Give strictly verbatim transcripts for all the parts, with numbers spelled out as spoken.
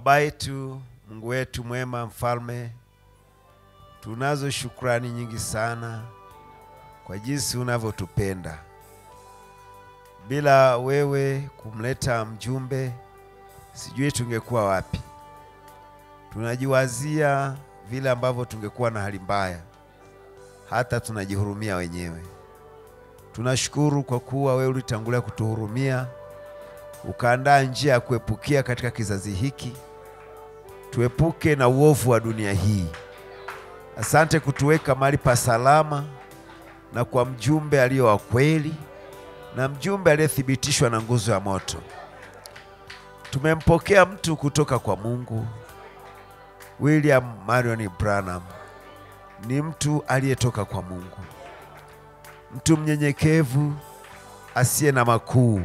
Baba yetu, Mungu wetu mwema, mfalme, tunazo shukrani nyingi sana kwa jinsi unavyotupenda. Bila wewe kumleta mjumbe, sijui tungekuwa wapi. Tunajiwazia vile ambavyo tungekuwa na hali mbaya. Hata tunajihurumia wenyewe. Tunashukuru kwa kuwa wewe ulitangulia kutuhurumia, ukaandaa njia ya kuepukia katika kizazi hiki, tuepuke na uovu wa dunia hii. Asante kutuweka mahali pa salama na kwa mjumbe aliyo wa kweli na mjumbe aliyethibitishwa na nguzo ya moto. Tumempokea mtu kutoka kwa Mungu, William Marrion Branham. Ni mtu aliyetoka kwa Mungu, mtu mnyenyekevu, asiye na makuu,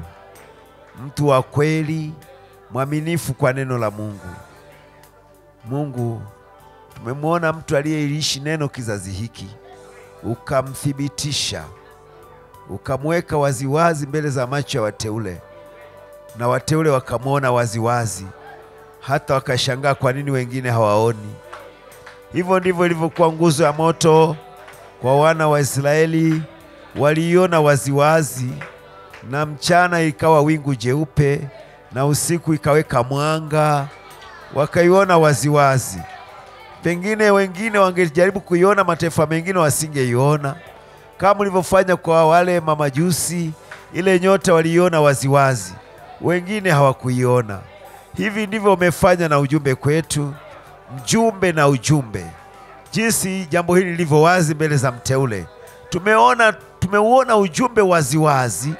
mtu wa kweli, mwaminifu kwa neno la Mungu. Mungu, tumemwona mtu aliyeishi neno kizazi hiki, ukamthibitisha, ukamweka waziwazi mbele za macho ya wateule, na wateule wakamwona waziwazi, hata wakashangaa kwa nini wengine hawaoni. Hivyo ndivyo ilivyokuwa nguzo ya moto kwa wana wa Israeli, waliona waziwazi, na mchana ikawa wingu jeupe, na usiku ikaweka mwanga, wakaiona waziwazi. Pengine wengine wangejaribu kuiona, mataifa mengine wasingeiona, kama ulivyofanya kwa wale mamajusi. Ile nyota waliiona waziwazi, wengine hawakuiona. Hivi ndivyo umefanya na ujumbe kwetu, mjumbe na ujumbe. Jinsi jambo hili lilivyo wazi mbele za mteule, tumeona tumeuona ujumbe waziwazi,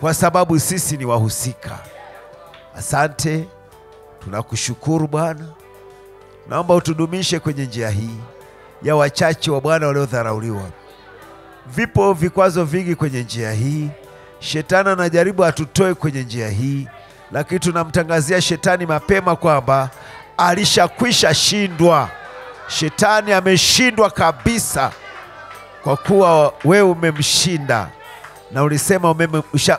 kwa sababu sisi ni wahusika. Asante, tunakushukuru Bwana. Naomba utudumishe kwenye njia hii ya wachache wa Bwana waliodharauliwa. Vipo vikwazo vingi kwenye njia hii. Shetani anajaribu atutoe kwenye njia hii, lakini tunamtangazia Shetani mapema kwamba alishakwisha shindwa. Shetani ameshindwa kabisa, kwa kuwa wewe umemshinda, na ulisema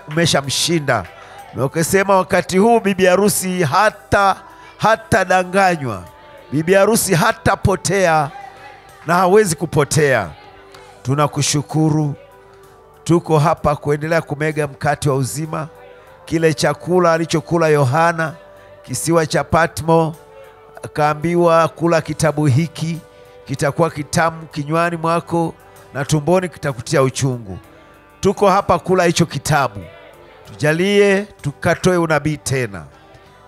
umeshamshinda, na ukasema wakati huu bibi harusi hata hata danganywa, bibi harusi hata potea, na hawezi kupotea. Tunakushukuru. Tuko hapa kuendelea kumega mkate wa uzima, kile chakula alichokula Yohana kisiwa cha Patmo, akaambiwa kula kitabu hiki, kitakuwa kitamu kinywani mwako na tumboni kitakutia uchungu. Tuko hapa kula hicho kitabu. Tujalie tukatoe unabii tena.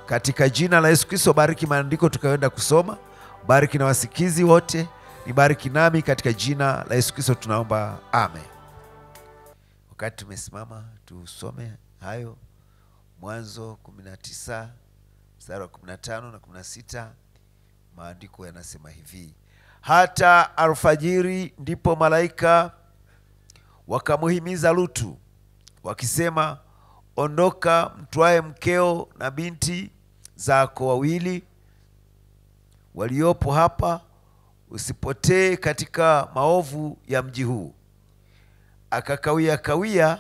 Katika jina la Yesu Kristo, bariki maandiko tukaenda kusoma. Bariki na wasikizi wote, nibariki nami katika jina la Yesu Kristo tunaomba. Amen. Wakati tumesimama tusome hayo, Mwanzo kumi na tisa mstari wa kumi na tano na kumi na sita. Maandiko yanasema hivi: hata alfajiri ndipo malaika wakamuhimiza Lutu wakisema, ondoka, mtwae mkeo na binti zako wawili waliopo hapa, usipotee katika maovu ya mji huu. Akakawia kawia,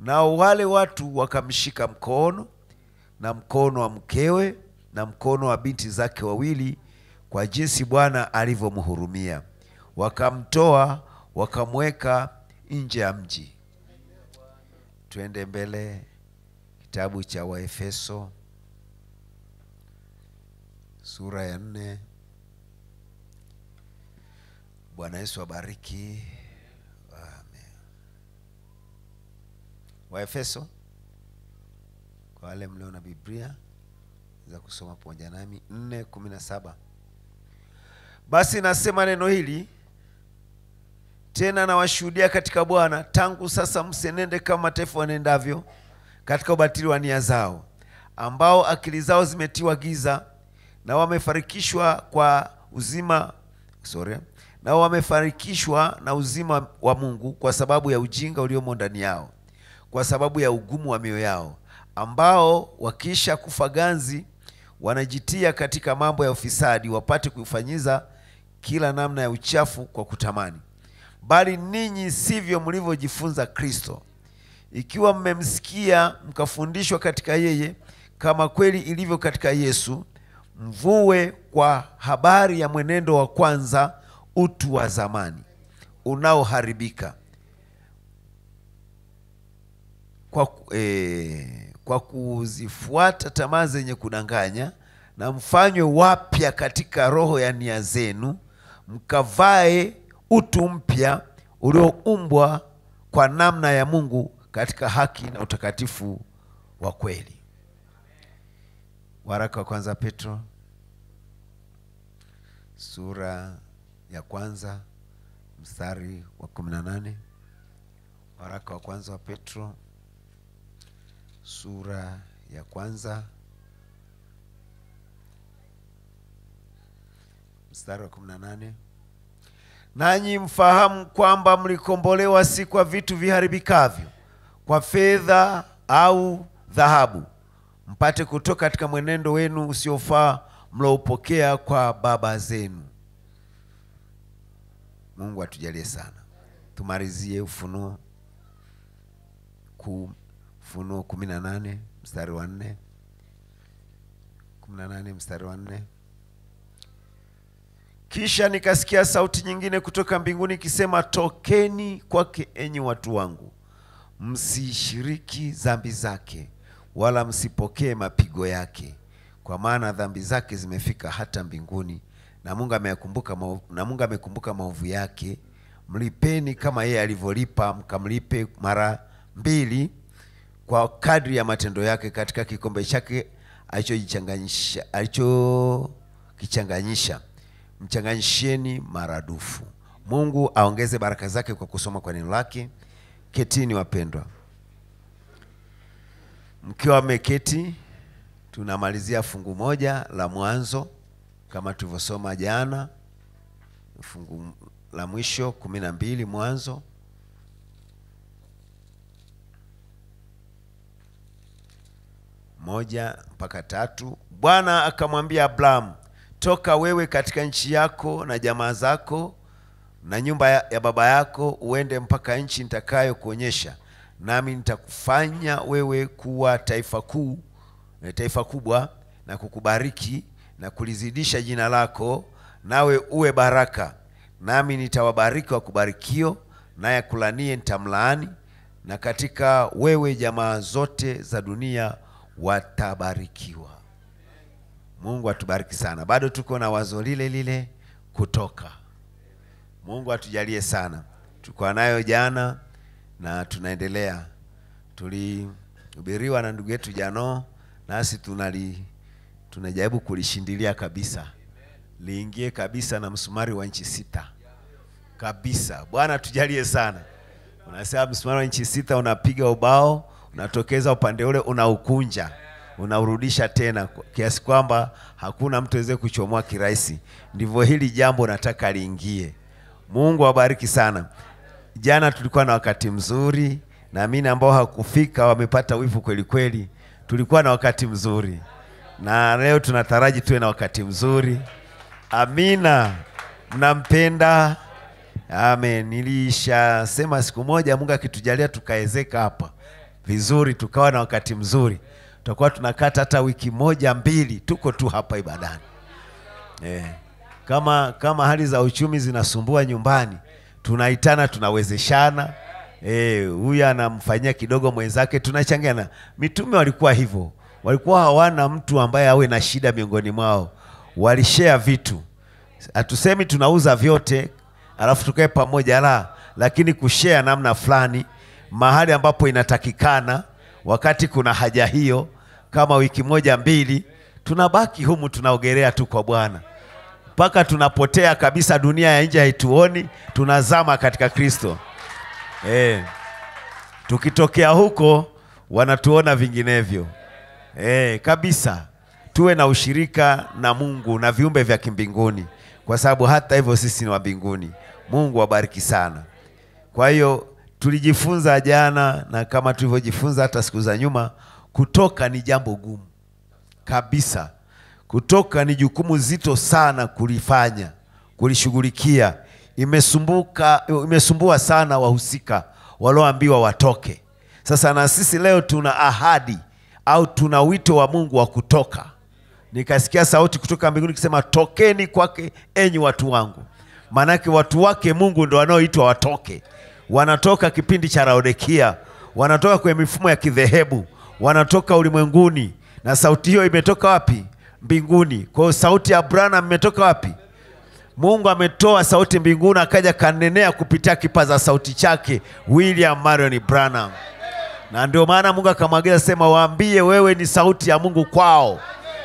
na wale watu wakamshika mkono, na mkono wa mkewe na mkono wa binti zake wawili, kwa jinsi Bwana alivyomhurumia, wakamtoa wakamweka nje ya mji. Tuende mbele, kitabu cha Waefeso sura ya nne. Bwana Yesu abariki. Amen. Waefeso, kwa wale mlio na Biblia za kusoma pamoja nami, nne kumi na saba. Basi nasema neno hili tena, na washuhudia katika Bwana, tangu sasa msenende kama mataifa wanendavyo katika ubatili wa nia zao, ambao akili zao zimetiwa giza, na wamefarikishwa kwa uzima sorry na wamefarikishwa na uzima wa Mungu, kwa sababu ya ujinga uliomo ndani yao, kwa sababu ya ugumu wa mioyo yao, ambao wakisha kufa ganzi wanajitia katika mambo ya ufisadi, wapate kufanyiza kila namna ya uchafu kwa kutamani. Bali ninyi sivyo mlivyojifunza Kristo, ikiwa mmemsikia mkafundishwa katika yeye, kama kweli ilivyo katika Yesu, mvue kwa habari ya mwenendo wa kwanza, utu wa zamani unaoharibika kwa, eh, kwa kuzifuata tamaa zenye kudanganya, na mfanywe wapya katika roho ya nia zenu, mkavae utu mpya ulioumbwa kwa namna ya Mungu katika haki na utakatifu wa kweli. Waraka wa kwanza Petro sura ya kwanza mstari wa kumi na nane. Waraka wa kwanza wa Petro sura ya kwanza mstari wa kumi na nane. Nanyi mfahamu kwamba mlikombolewa si kwa vitu viharibikavyo, kwa fedha au dhahabu, mpate kutoka katika mwenendo wenu usiofaa mloupokea kwa baba zenu. Mungu atujalie sana. Tumalizie Ufunuo ku Ufunuo kumi na nane mstari wa nne. kumi na nane mstari wa nne. Kisha nikasikia sauti nyingine kutoka mbinguni ikisema, tokeni kwake enyi watu wangu, msishiriki dhambi zake, wala msipokee mapigo yake, kwa maana dhambi zake zimefika hata mbinguni, na Mungu amekumbuka na Mungu amekumbuka maovu yake. Mlipeni kama yeye alivyolipa, mkamlipe mara mbili kwa kadri ya matendo yake katika kikombe chake alichojichanganyisha alichokichanganyisha. Mchanganyisheni maradufu. Mungu aongeze baraka zake kwa kusoma kwa neno lake. Ketini wapendwa. Mkiwa mmeketi, tunamalizia fungu moja la Mwanzo kama tulivyosoma jana, fungu la mwisho kumi na mbili Mwanzo. Moja mpaka tatu. Bwana akamwambia Abraham, toka wewe katika nchi yako na jamaa zako na nyumba ya baba yako, uende mpaka nchi nitakayo kuonyesha, nami nitakufanya wewe kuwa taifa kuu, taifa kubwa, na kukubariki na kulizidisha jina lako, nawe uwe baraka. Nami nitawabariki wakubarikio, naye akulanie nitamlaani, na katika wewe jamaa zote za dunia watabarikiwa. Mungu atubariki sana. Bado tuko na wazo lile lile kutoka. Mungu atujalie sana. Tuko nayo jana na tunaendelea. Tulihubiriwa na ndugu yetu Jano, nasi tunali tunajaribu kulishindilia kabisa. Liingie kabisa na msumari wa nchi sita. Kabisa. Bwana atujalie sana. Unasema msumari wa nchi sita unapiga ubao, unatokeza upande ule, unaukunja, unaurudisha tena, kiasi kwamba hakuna mtu aweze kuchomoa kirahisi. Ndivyo hili jambo nataka liingie. Mungu awabariki sana. Jana tulikuwa na wakati mzuri, na mimi ambao hakufika wamepata wivu kweli kweli. Tulikuwa na wakati mzuri, na leo tunataraji tuwe na wakati mzuri. Amina. Mnampenda. Amen. Nilisha sema siku moja Mungu akitujalia tukaezeka hapa vizuri, tukawa na wakati mzuri, tutakuwa tunakata hata wiki moja mbili tuko tu hapa ibadani. Eh, kama kama hali za uchumi zinasumbua nyumbani, tunaitana, tunawezeshana. Eh, huyu anamfanyia kidogo mwenzake, tunachangiana. Mitume walikuwa hivyo. Walikuwa hawana mtu ambaye awe na shida miongoni mwao. Walishare vitu. Hatusemi tunauza vyote alafu tukae pamoja, la, lakini kushare namna fulani mahali ambapo inatakikana, wakati kuna haja hiyo. Kama wiki moja mbili tunabaki humu, tunaogelea tu kwa Bwana mpaka tunapotea kabisa, dunia ya nje haituoni, tunazama katika Kristo. Eh, tukitokea huko wanatuona vinginevyo. Eh, kabisa tuwe na ushirika na Mungu na viumbe vya kimbinguni, kwa sababu hata hivyo sisi ni wa mbinguni. Mungu awabariki sana. Kwa hiyo tulijifunza jana, na kama tulivyojifunza hata siku za nyuma, kutoka ni jambo gumu kabisa. Kutoka ni jukumu zito sana kulifanya, kulishughulikia. Imesumbuka imesumbua sana wahusika walioambiwa watoke. Sasa na sisi leo tuna ahadi au tuna wito wa Mungu wa kutoka. Nikasikia sauti kutoka mbinguni ikisema, tokeni kwake enyi watu wangu. Manake watu wake Mungu ndo wanaoitwa watoke. Wanatoka kipindi cha Laodikia, wanatoka kwenye mifumo ya kidhehebu, wanatoka ulimwenguni. Na sauti hiyo imetoka wapi? Mbinguni. Kwa sauti ya Branham imetoka wapi? Mungu ametoa sauti mbinguni, akaja kanenea kupitia kipaza sauti chake William Marrion Branham. Na ndio maana Mungu akamwagiza, sema waambie wewe ni sauti ya Mungu kwao.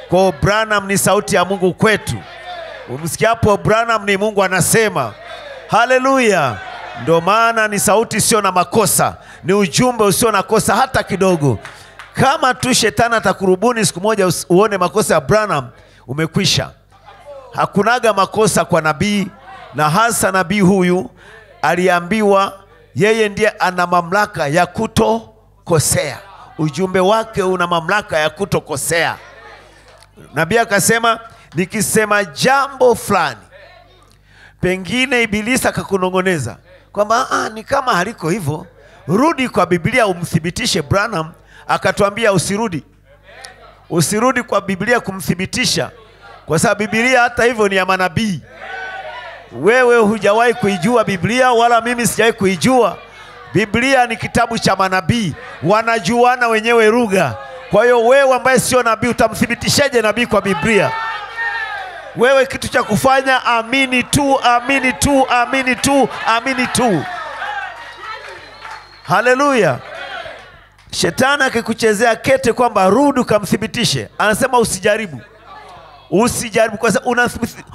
Kwa Branham ni sauti ya Mungu kwetu. Umsikia hapo, Branham ni Mungu anasema. Haleluya. Ndio maana ni sauti sio na makosa, ni ujumbe usio na kosa hata kidogo. Kama tu shetani atakurubuni siku moja uone makosa ya Branham, umekwisha. Hakunaga makosa kwa nabii, na hasa nabii huyu aliambiwa yeye ndiye ana mamlaka ya kutokosea. Ujumbe wake una mamlaka ya kutokosea. Nabii akasema, nikisema jambo fulani, pengine Ibilisi akakunongoneza kwamba ah, ni kama haliko hivyo, rudi kwa Biblia umthibitishe Branham. Akatuambia usirudi. Usirudi kwa Biblia kumthibitisha, kwa sababu Biblia hata hivyo ni ya manabii. Wewe hujawahi kuijua Biblia, wala mimi sijawahi kuijua. Biblia ni kitabu cha manabii, wanajuana wenyewe lugha. Kwa hiyo wewe ambaye sio nabii utamthibitishaje nabii kwa Biblia? Wewe kitu cha kufanya, amini tu, amini tu, amini tu, amini tu. Haleluya. Shetani akikuchezea kete kwamba rudi kumthibitishe, anasema usijaribu. Usijaribu, kwa sababu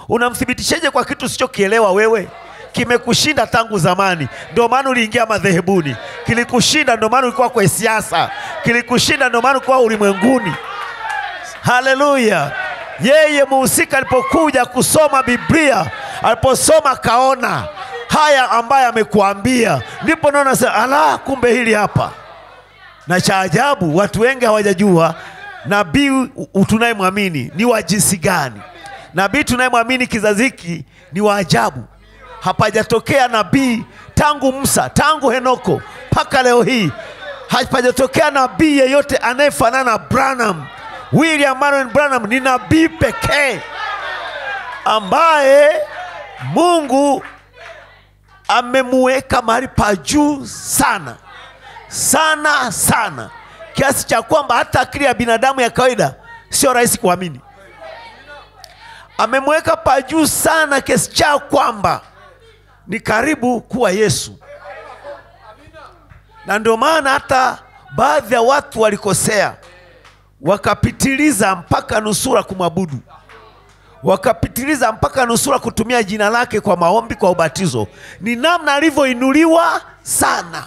unamthibitishaje kwa kitu usichokielewa wewe? Kimekushinda tangu zamani, ndio maana uliingia madhehebuni. Kilikushinda, ndio maana ulikuwa kwa siasa. Kilikushinda, ndio maana ulikuwa ulimwenguni. Haleluya. Yeye muhusika alipokuja kusoma Biblia, aliposoma kaona haya ambaye amekuambia, ndipo naona sasa ala, kumbe hili hapa. Na cha ajabu, watu wengi hawajajua nabii tunayemwamini ni wa jinsi gani. Nabii tunayemwamini kizazi hiki ni wa ajabu. Hapajatokea nabii tangu Musa, tangu Henoko mpaka leo hii, hapajatokea nabii yeyote anayefanana na Branham. William Marrion Branham ni nabii pekee ambaye Mungu amemuweka mahali pa juu sana sana sana, kiasi cha kwamba hata akili ya binadamu ya kawaida sio rahisi kuamini. Amemweka pa juu sana kiasi cha kwamba ni karibu kuwa Yesu. Na ndio maana hata baadhi ya watu walikosea, wakapitiliza mpaka nusura kumwabudu, wakapitiliza mpaka nusura kutumia jina lake kwa maombi, kwa ubatizo. Ni namna alivyoinuliwa sana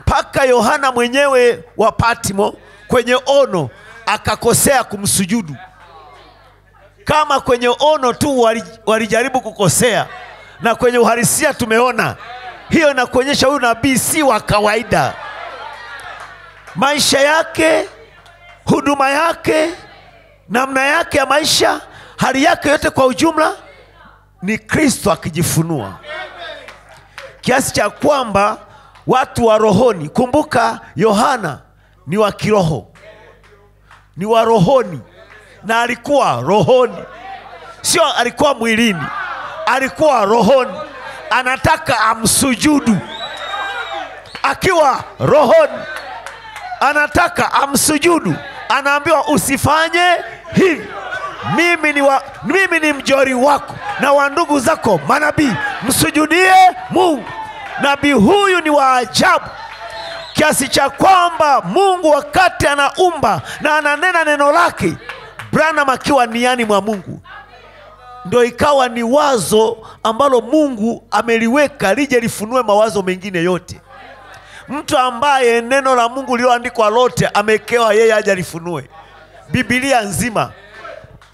mpaka Yohana mwenyewe wa Patmo kwenye ono akakosea kumsujudu. Kama kwenye ono tu walijaribu kukosea, na kwenye uhalisia tumeona. Hiyo inakuonyesha huyu nabii si wa kawaida. Maisha yake, huduma yake, namna yake ya maisha, hali yake yote kwa ujumla, ni Kristo akijifunua. Kiasi cha kwamba watu wa rohoni, kumbuka Yohana ni wa kiroho, ni wa rohoni, na alikuwa rohoni, sio alikuwa mwilini, alikuwa rohoni. Anataka amsujudu akiwa rohoni, anataka amsujudu, anaambiwa usifanye hivi. Mimi ni wa, mimi ni mjori wako na wa ndugu zako manabii, msujudie Mungu. Nabii huyu ni wa ajabu kiasi cha kwamba Mungu wakati anaumba na ananena neno lake, Branham akiwa ndani mwa Mungu, ndio ikawa ni wazo ambalo Mungu ameliweka lije lifunue mawazo mengine yote. Mtu ambaye neno la Mungu lililoandikwa lote amekewa yeye aje lifunue. Biblia nzima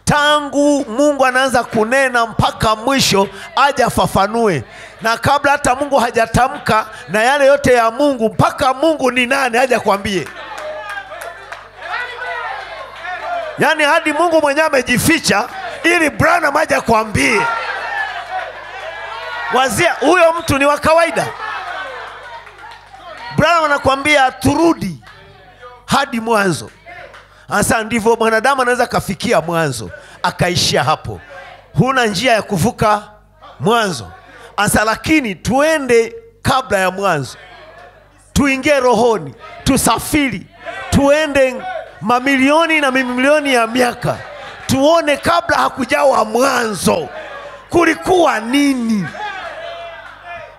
tangu Mungu anaanza kunena mpaka mwisho aja fafanue. Na kabla hata Mungu hajatamka na yale yote ya Mungu, mpaka Mungu ni nani aja kwambie. Yani hadi Mungu mwenyewe amejificha ili Branham aje kwambie. Wazia huyo mtu ni wa kawaida? Branham anakuambia turudi hadi mwanzo. Hasa ndivyo mwanadamu anaweza kafikia mwanzo akaishia hapo. Huna njia ya kuvuka mwanzo. Hasa lakini tuende kabla ya mwanzo. Tuingie rohoni, tusafiri, tuende mamilioni na mamilioni ya miaka. Tuone kabla hakujawa mwanzo kulikuwa nini.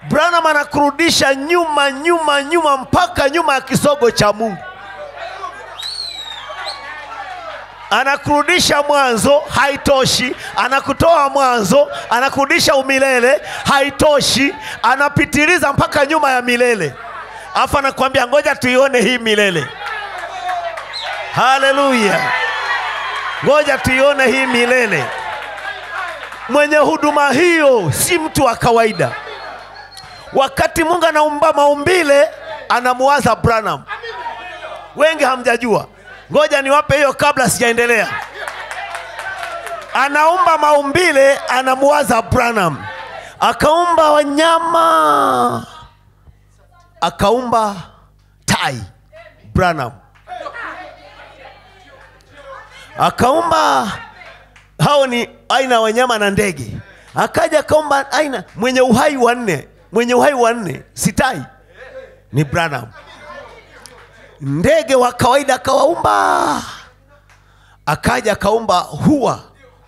Branham anakurudisha nyuma nyuma nyuma mpaka nyuma ya kisogo cha Mungu. Anakurudisha mwanzo, haitoshi. Anakutoa mwanzo, anakurudisha umilele, haitoshi. Anapitiliza mpaka nyuma ya milele. Afa anakuambia ngoja tuione hii milele. Hallelujah. Ngoja tuione hii milele. Mwenye huduma hiyo si mtu wa kawaida. Wakati Mungu anaumba maumbile, anamuwaza Branham. Wengi hamjajua. Ngoja niwape hiyo kabla sijaendelea. Anaumba maumbile, anamuwaza Branham. Akaumba wanyama. Akaumba tai, Branham. Akaumba, hao ni aina wanyama na ndege. Akaja akaumba aina mwenye uhai wanne. Mwenye uhai wanne si tai, ni Branham. Ndege wa kawaida akawaumba. Akaja akaumba hua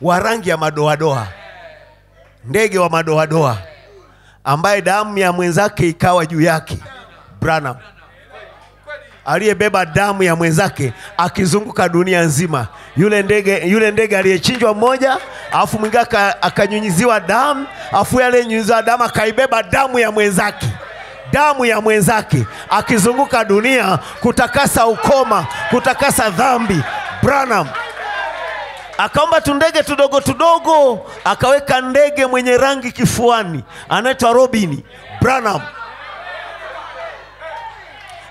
wa rangi ya madoadoa. Ndege wa madoadoa ambaye damu ya mwenzake ikawa juu yake, Branham. Aliyebeba damu ya mwenzake akizunguka dunia nzima. Yule ndege yule ndege aliyechinjwa mmoja, afu mwingine akanyunyiziwa damu, afu yale nyunyiziwa damu akaibeba damu ya mwenzake. Damu ya mwenzake akizunguka dunia kutakasa ukoma, kutakasa dhambi. Branham akaomba tundege tudogo tudogo, akaweka ndege mwenye rangi kifuani, anaitwa Robini. Branham.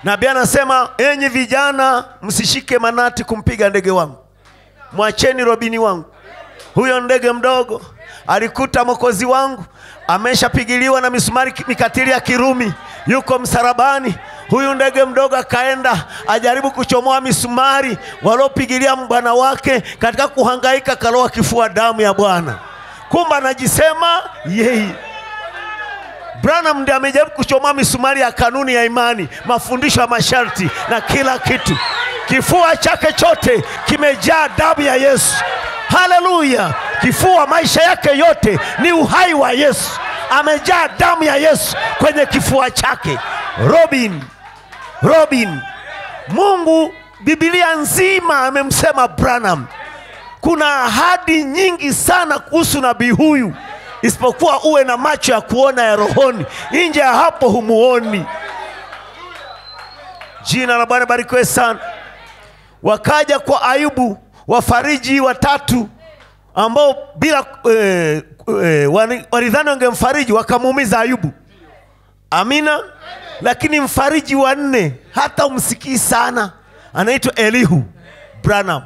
Nabii anasema, enyi vijana msishike manati kumpiga ndege wangu. Mwacheni Robini wangu. Huyo ndege mdogo alikuta Mwokozi wangu ameshapigiliwa na misumari mikatili ya Kirumi, yuko msarabani. Huyu ndege mdogo akaenda ajaribu kuchomoa misumari waliopigilia Bwana wake, katika kuhangaika kaloa kifua damu ya Bwana. Kumba anajisema yeye. Branham ndiye amejaribu kuchomoa misumari ya kanuni ya imani, mafundisho ya masharti na kila kitu. Kifua chake chote kimejaa damu ya Yesu. Haleluya. Kifua maisha yake yote ni uhai wa Yesu. Amejaa damu ya Yesu kwenye kifua chake. Robin. Robin. Mungu Biblia nzima amemsema Branham. Kuna ahadi nyingi sana kuhusu nabii huyu. Isipokuwa uwe na macho ya kuona ya rohoni. Nje ya hapo humuoni. Jina la Bwana barikiwe sana. Wakaja kwa Ayubu wafariji watatu ambao bila e, e, walidhani wangemfariji, wakamuumiza Ayubu. Amina. Lakini mfariji wa nne hata umsikii sana, anaitwa Elihu. Branham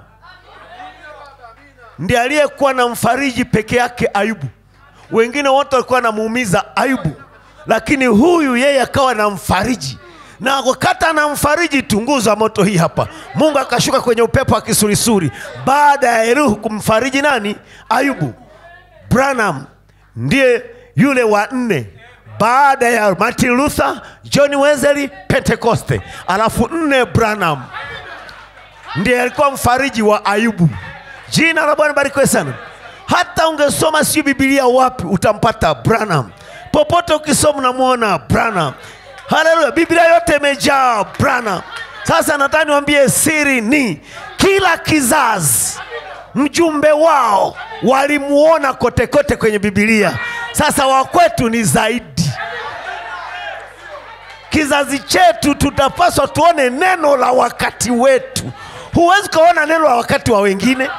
ndiye aliyekuwa na mfariji peke yake Ayubu. Wengine wote walikuwa wanamuumiza Ayubu, lakini huyu yeye akawa na mfariji. Na wakati anamfariji, tunguza moto hii hapa. Mungu akashuka kwenye upepo wa kisulisuri baada ya Elihu kumfariji nani? Ayubu. Branham ndiye yule wa nne baada ya Martin Luther, John Wesley, Pentecoste. Alafu nne Branham ndiye alikuwa mfariji wa Ayubu. Jina la Bwana barikiwe sana. Hata ungesoma si Biblia wapi utampata Branham. Popote ukisoma unamuona Branham. Haleluya. Biblia yote imejaa Branham. Sasa nataka niwaambie siri ni kila kizazi mjumbe wao walimuona kote kote kwenye Biblia. Sasa wa kwetu ni zaidi. Kizazi chetu tutapaswa tuone neno la wakati wetu. Huwezi kuona neno la wakati wa wengine,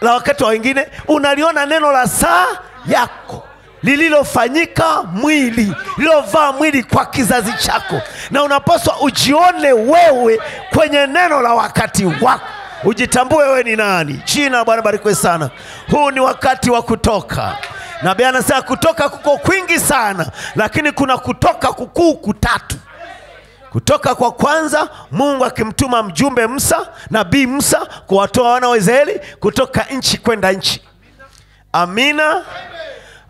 la wakati wa wengine, unaliona neno la saa yako. Lililofanyika mwili, lilovaa mwili kwa kizazi chako. Na unapaswa ujione wewe kwenye neno la wakati wako. Ujitambue wewe ni nani. Jina la Bwana barikiwe sana. Huu ni wakati wa kutoka. Nabii anasema kutoka kuko kwingi sana, lakini kuna kutoka kukuu kutatu. Kutoka kwa kwanza Mungu akimtuma mjumbe Musa, nabii Musa, kuwatoa wana wa Israeli kutoka nchi kwenda nchi. Amina. Amen.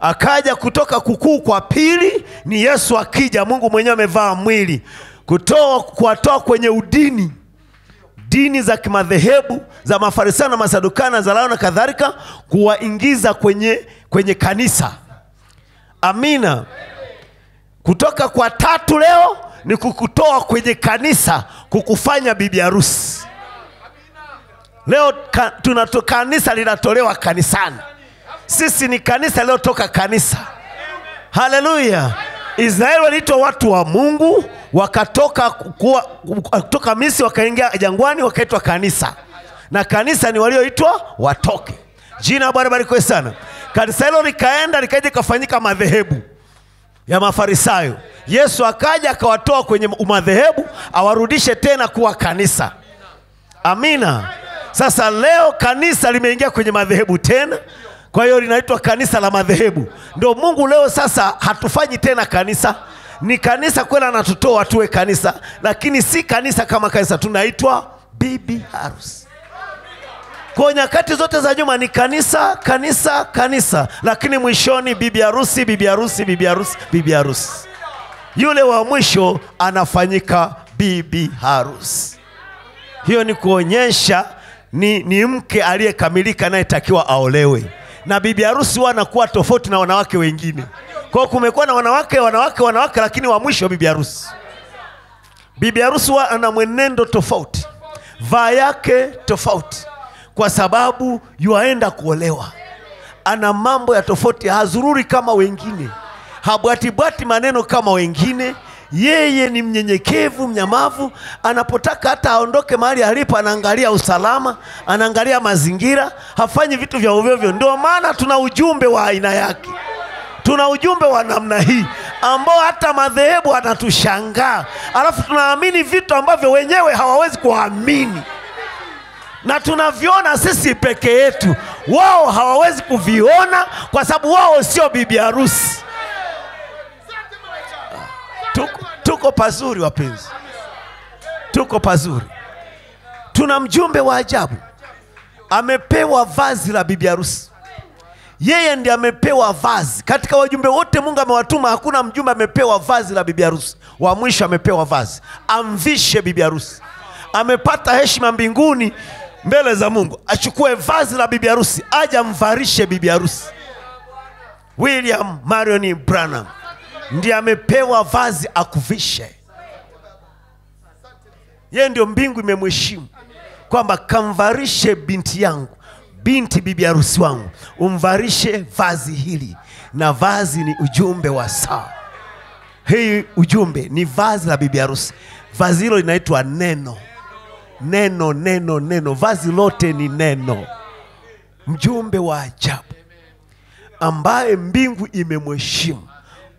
Akaja kutoka kukuu kwa pili, ni Yesu akija, Mungu mwenyewe amevaa mwili, kutoa kuwatoa kwenye udini, dini za kimadhehebu za Mafarisayo na Masadukana, za Laona na kadhalika, kuwaingiza kwenye kwenye kanisa. Amina. Amen. Kutoka kwa tatu leo ni kukutoa kwenye kanisa, kukufanya bibi harusi. Leo ka, tunato, kanisa linatolewa kanisani. Sisi ni kanisa leo, toka kanisa. Haleluya. Israeli walitoa watu wa Mungu, wakatoka kuwa, kutoka Misri wakaingia jangwani, wakaitwa kanisa. Na kanisa ni walioitwa watoke. Jina Bwana barikiwe sana. Kanisa hilo likaenda likaje kafanyika madhehebu ya Mafarisayo. Yesu akaja akawatoa kwenye umadhehebu, awarudishe tena kuwa kanisa. Amina. Sasa leo kanisa limeingia kwenye madhehebu tena, kwa hiyo linaitwa kanisa la madhehebu. Ndio Mungu leo sasa hatufanyi tena kanisa, ni kanisa kweli anatutoa tuwe kanisa, lakini si kanisa kama kanisa, tunaitwa bibi harusi. Kwa nyakati zote za nyuma ni kanisa, kanisa, kanisa, lakini mwishoni bibi harusi, bibi harusi, bibi harusi, bibi harusi. Yule wa mwisho anafanyika bibi harusi. Hiyo ni kuonyesha ni, ni mke aliyekamilika anayetakiwa aolewe. Na bibi harusi wanakuwa tofauti na wanawake wengine. Kwa kumekuwa na wanawake, wanawake, wanawake, lakini wa mwisho bibi harusi. Bibi harusi wa ana mwenendo tofauti, vaa yake tofauti, kwa sababu yuaenda kuolewa. Ana mambo ya tofauti, hazururi kama wengine, habwatibwati maneno kama wengine. Yeye ni mnyenyekevu, mnyamavu. Anapotaka hata aondoke mahali alipo, anaangalia usalama, anaangalia mazingira, hafanyi vitu vya ovyo. Ndio maana tuna ujumbe wa aina yake, tuna ujumbe wa namna hii ambao hata madhehebu anatushangaa. Alafu tunaamini vitu ambavyo wenyewe hawawezi kuamini, na tunaviona sisi peke yetu, wao hawawezi kuviona kwa sababu wao sio bibi harusi. Tuko, tuko pazuri wapenzi, tuko pazuri. Tuna mjumbe wa ajabu, amepewa vazi la bibi harusi. Yeye ndiye amepewa vazi. Katika wajumbe wote Mungu amewatuma, hakuna mjumbe amepewa vazi la bibi harusi. Wa mwisho amepewa vazi, amvishe bibi harusi. Amepata heshima mbinguni mbele za Mungu, achukue vazi la bibi harusi, aje amvarishe bibi harusi. William Marrion Branham ndiye amepewa vazi akuvishe. Yeye ndio mbingu imemheshimu kwamba kamvarishe binti yangu, binti bibi harusi wangu, umvarishe vazi hili. Na vazi ni ujumbe wa saa. Hii ujumbe ni vazi la bibi harusi. Vazi hilo linaitwa neno. Neno, neno, neno. Vazi lote ni neno. Mjumbe wa ajabu ambaye mbingu imemheshimu.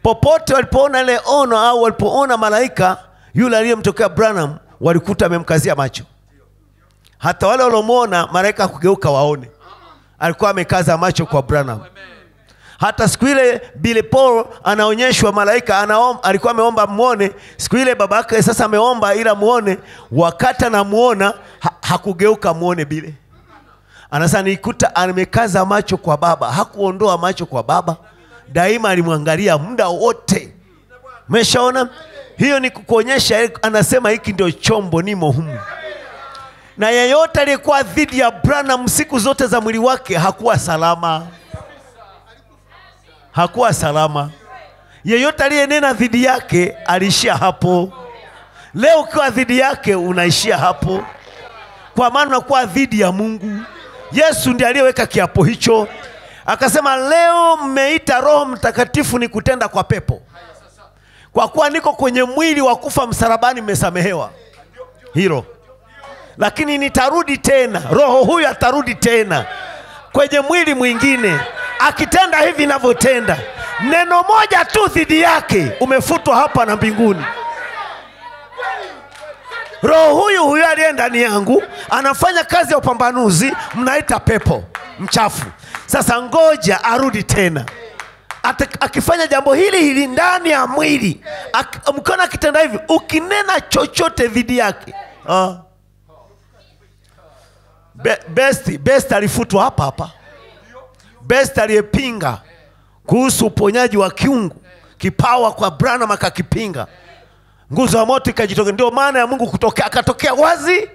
Popote walipoona ile ono au walipoona malaika yule aliyemtokea Branham, walikuta amemkazia macho. Hata wale walomuona malaika kugeuka waone, alikuwa amekaza macho kwa Branham. Hata siku ile Bile Paul anaonyeshwa malaika, anaomba, alikuwa ameomba muone. Siku ile babaka sasa ameomba ila muone, wakati na muona ha, hakugeuka muone Bile. Anasema nikuta amekaza macho kwa baba, hakuondoa macho kwa baba. Daima alimwangalia muda wote. Umeshaona? Hiyo ni kukuonyesha, anasema hiki ndio chombo, nimo humu. Na yeyote aliyekuwa dhidi ya Branham siku zote za mwili wake hakuwa salama. Hakuwa salama. Yeyote aliyenena dhidi yake alishia hapo. Leo ukiwa dhidi yake unaishia hapo, kwa maana uko dhidi ya Mungu. Yesu ndiye aliyeweka kiapo hicho, akasema leo mmeita Roho Mtakatifu ni kutenda kwa pepo, kwa kuwa niko kwenye mwili wa kufa msalabani, mmesamehewa hilo, lakini nitarudi tena. Roho huyu atarudi tena kwenye mwili mwingine, akitenda hivi ninavyotenda. Neno moja tu dhidi yake, umefutwa hapa na mbinguni. Roho huyu huyu aliye ndani yangu anafanya kazi ya upambanuzi, mnaita pepo mchafu. Sasa ngoja arudi tena, akifanya jambo hili hili ndani ya mwili, mkono akitenda hivi, ukinena chochote dhidi yake, ah, Be, besti besti alifutwa hapa hapa. Besti aliyepinga kuhusu uponyaji wa kiungu, kipawa kwa Branham akakipinga, nguzo ya moto ikajitokea. Ndio maana ya Mungu kutokea, akatokea wazi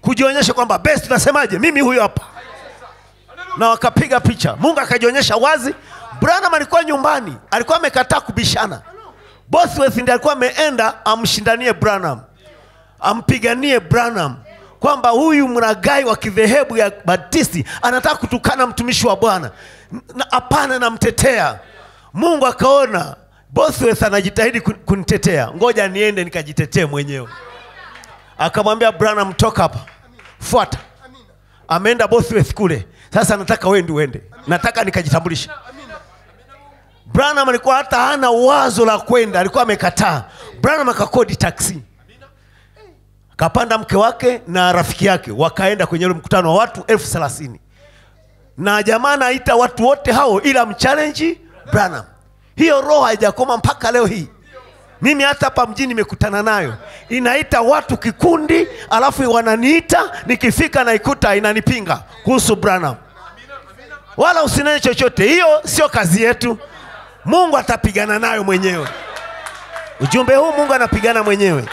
kujionyesha kwamba besti unasemaje, mimi huyo hapa, na wakapiga picha. Mungu akajionyesha wazi. Branham alikuwa nyumbani, alikuwa amekataa kubishana. Bosworth ndiye alikuwa ameenda amshindanie Branham, ampiganie Branham kwamba huyu mragai wa kidhehebu ya Baptisti anataka kutukana mtumishi wa Bwana, hapana, namtetea. Mungu akaona Bosworth anajitahidi kunitetea, ngoja niende nikajitetee mwenyewe. Akamwambia Branham, toka hapa, fuata. Ameenda Bosworth kule. Sasa nataka wewe ndio uende, nataka nikajitambulisha. Branham alikuwa hata hana wazo la kwenda, alikuwa amekataa. Branham akakodi taksi, kapanda mke wake na rafiki yake, wakaenda kwenye mkutano wa watu elfu thelathini. Na jamaa anaita watu wote hao ila mchallenge Branham. Hiyo roho haijakoma mpaka leo hii. Mimi hata hapa mjini nimekutana nayo. Inaita watu kikundi, alafu wananiita, nikifika naikuta inanipinga kuhusu Branham. Wala usinene chochote, hiyo sio kazi yetu. Mungu atapigana nayo mwenyewe. Ujumbe huu Mungu anapigana mwenyewe.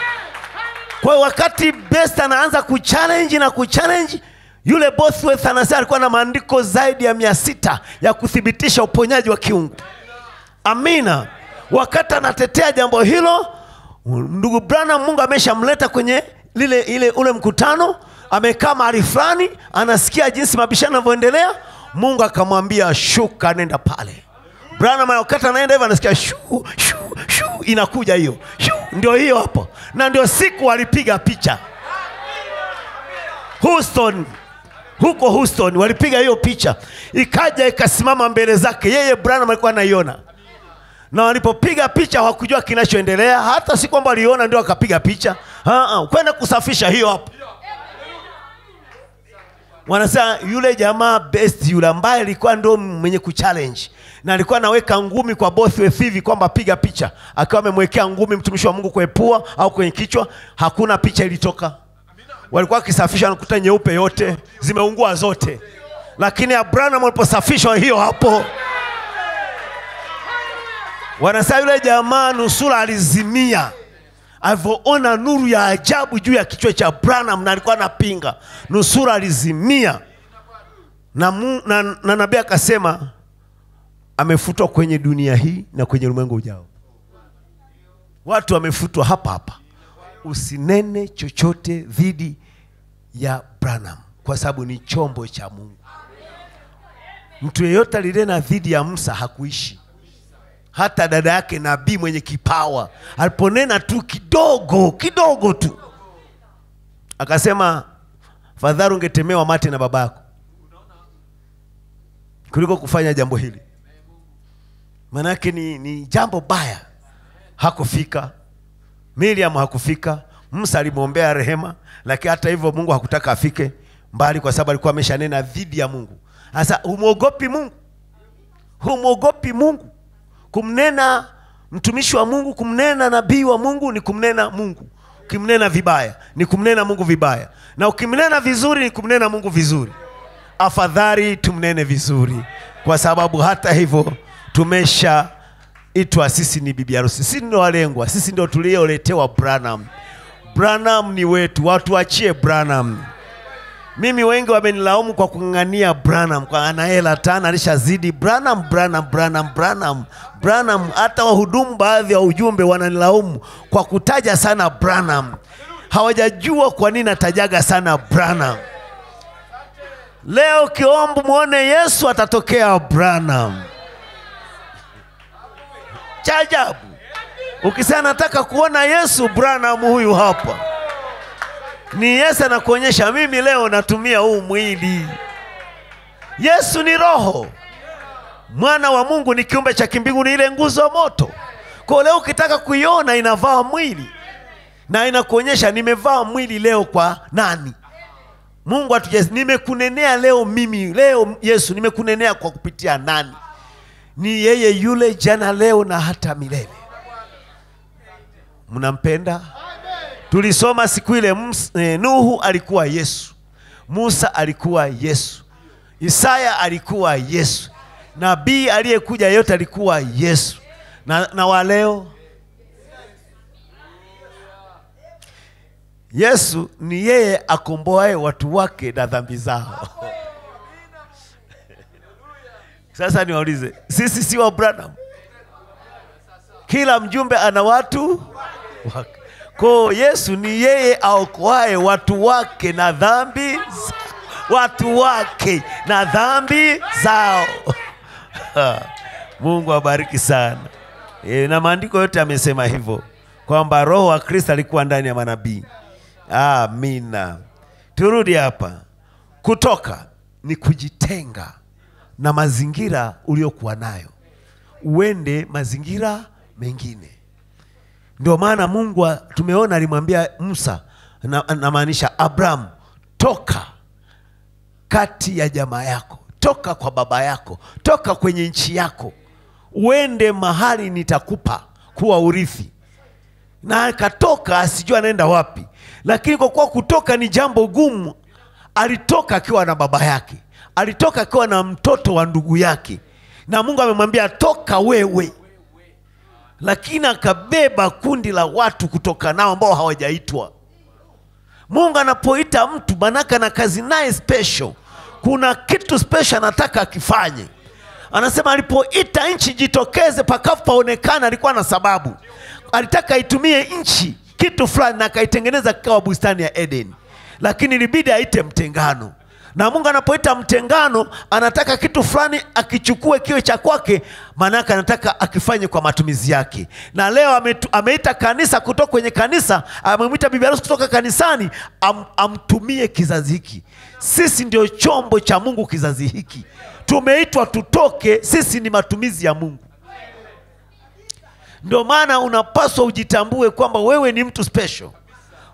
Kwa wakati Best anaanza kuchallenge na kuchallenge, yule Bosworth anasema alikuwa na maandiko zaidi ya mia sita ya kuthibitisha uponyaji wa kiungu. Amina. Wakati anatetea jambo hilo, ndugu Branham Mungu ameshamleta kwenye lile ile ule mkutano, amekaa mahali fulani, anasikia jinsi mabishano yanavyoendelea. Mungu akamwambia shuka, nenda pale. Branham wakati anaenda hivyo anasikia shuu shuu shuu inakuja hiyo. Ndio hiyo hapo. Na ndio siku walipiga picha Houston, huko Houston walipiga hiyo picha, ikaja ikasimama mbele zake. Yeye Branham alikuwa anaiona, na walipopiga picha hawakujua kinachoendelea. Hata si kwamba aliona ndio akapiga picha, haa, kwenda kusafisha hiyo hapo. Wanasema yule jamaa Best yule ambaye alikuwa ndio mwenye kuchallenge na alikuwa anaweka ngumi kwa Bosworth hivi kwamba piga picha, akawa amemwekea ngumi mtumishi wa Mungu kuepua au kwenye kichwa, hakuna picha ilitoka. Walikuwa kisafisha, nakuta nyeupe yote zimeungua zote, lakini ya Branham aliposafishwa hiyo hapo, wanasema yule jamaa nusura alizimia alivyoona nuru ya ajabu juu ya kichwa cha Branham, na alikuwa anapinga. Nusura alizimia, na na, na nabii akasema amefutwa kwenye dunia hii na kwenye ulimwengu ujao. Watu wamefutwa hapa hapa. Usinene chochote dhidi ya Branham kwa sababu ni chombo cha Mungu. Mtu yeyote alinena dhidi ya Musa hakuishi. Hata dada yake nabii mwenye kipawa aliponena tu kidogo kidogo tu, akasema fadhali ungetemewa mate na babako kuliko kufanya jambo hili. Maana yake ni, ni jambo baya. Hakufika Miriam, hakufika Musa. Alimwombea rehema, lakini hata hivyo Mungu hakutaka afike mbali kwa sababu alikuwa ameshanena dhidi ya Mungu. Sasa humuogopi Mungu, humuogopi Mungu. Kumnena mtumishi wa Mungu, kumnena nabii wa Mungu ni kumnena Mungu. Ukimnena vibaya ni kumnena Mungu vibaya, na ukimnena vizuri ni kumnena Mungu vizuri. Afadhali tumnene vizuri kwa sababu hata hivyo tumesha itwa, sisi ni bibi harusi, sisi ndio walengwa, sisi ndio tulioletewa Branham. Branham ni wetu, watu achie Branham. Mimi wengi wamenilaumu kwa kung'ang'ania Branham, kwa ana hela tana alishazidi Branham Branham Branham Branham Branham. Hata wahudumu baadhi ya ujumbe wananilaumu kwa kutaja sana Branham. Hawajajua kwa nini natajaga sana Branham. Leo kiombu muone Yesu atatokea Branham. Cha ajabu, ukisema nataka kuona Yesu, Branham huyu hapa. Ni Yesu anakuonyesha, mimi leo natumia huu mwili. Yesu ni roho, mwana wa Mungu ni kiumbe cha kimbinguni, ile nguzo ya moto. Kwa leo ukitaka kuiona inavaa mwili, na inakuonyesha nimevaa mwili leo kwa nani? Mungu atujaze. Nimekunenea leo mimi, leo Yesu nimekunenea kwa kupitia nani? ni yeye yule jana leo na hata milele. Mnampenda? Tulisoma siku ile Nuhu alikuwa Yesu, Musa alikuwa Yesu, Isaya alikuwa Yesu, nabii aliyekuja yote alikuwa Yesu. Na, na wa leo Yesu ni yeye akomboae watu wake na dhambi zao. Sasa niwaulize, sisi si wa Branham? Kila mjumbe ana watu wake. Kwa Yesu ni yeye aokoae watu wake na dhambi zao. Watu wake na dhambi zao. Mungu abariki sana. E, na maandiko yote amesema hivyo, kwamba roho wa Kristo alikuwa ndani ya manabii. Amina. Turudi hapa. Kutoka ni kujitenga na mazingira uliokuwa nayo, uende mazingira mengine. Ndio maana Mungu tumeona alimwambia Musa, na, na maanisha Abraham, toka kati ya jamaa yako, toka kwa baba yako, toka kwenye nchi yako, uende mahali nitakupa kuwa urithi. Na akatoka, asijua anaenda wapi. Lakini kwa kuwa kutoka ni jambo gumu, alitoka akiwa na baba yake, alitoka akiwa na mtoto wa ndugu yake, na Mungu amemwambia toka wewe. Lakini akabeba kundi la watu kutoka nao ambao hawajaitwa. Mungu anapoita mtu manaka na kazi naye special, kuna kitu special anataka akifanye. Anasema alipoita nchi jitokeze pakapoonekana alikuwa na sababu. Alitaka itumie nchi kitu fulani na akaitengeneza kama bustani ya Eden. Lakini ilibidi aite mtengano. Na Mungu anapoita mtengano, anataka kitu fulani akichukue kiwe cha kwake, manaka anataka akifanye kwa matumizi yake. Na leo ametu, ameita kanisa kutoka kwenye kanisa, amemwita bibi harusi kutoka kanisani, am, amtumie kizazi hiki. Sisi ndio chombo cha Mungu kizazi hiki. Tumeitwa tutoke, sisi ni matumizi ya Mungu. Ndio maana unapaswa ujitambue kwamba wewe ni mtu special.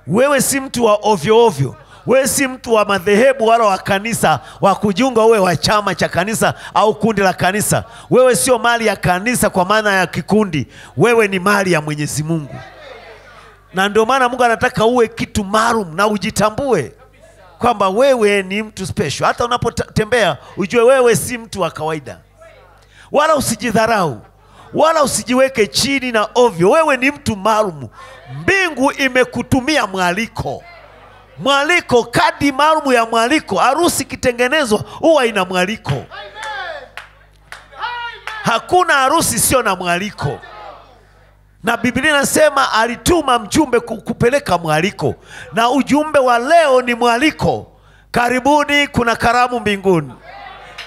Wewe si mtu wa ovyo ovyo. Wewe si mtu wa madhehebu wala wa kanisa, wa kujiunga uwe wa chama cha kanisa au kundi la kanisa. Wewe sio mali ya kanisa kwa maana ya kikundi. Wewe ni mali ya Mwenyezi Mungu. Na ndio maana Mungu anataka uwe kitu maalum na ujitambue kwamba wewe ni mtu special. Hata unapotembea ujue wewe si mtu wa kawaida. Wala usijidharau, wala usijiweke chini na ovyo. Wewe ni mtu maalum. Mbingu imekutumia mwaliko. Mwaliko, kadi maalum ya mwaliko. Harusi kitengenezwa huwa ina mwaliko. Hakuna harusi sio na mwaliko. Na Biblia inasema alituma mjumbe kupeleka mwaliko. Na ujumbe wa leo ni mwaliko. Karibuni, kuna karamu mbinguni.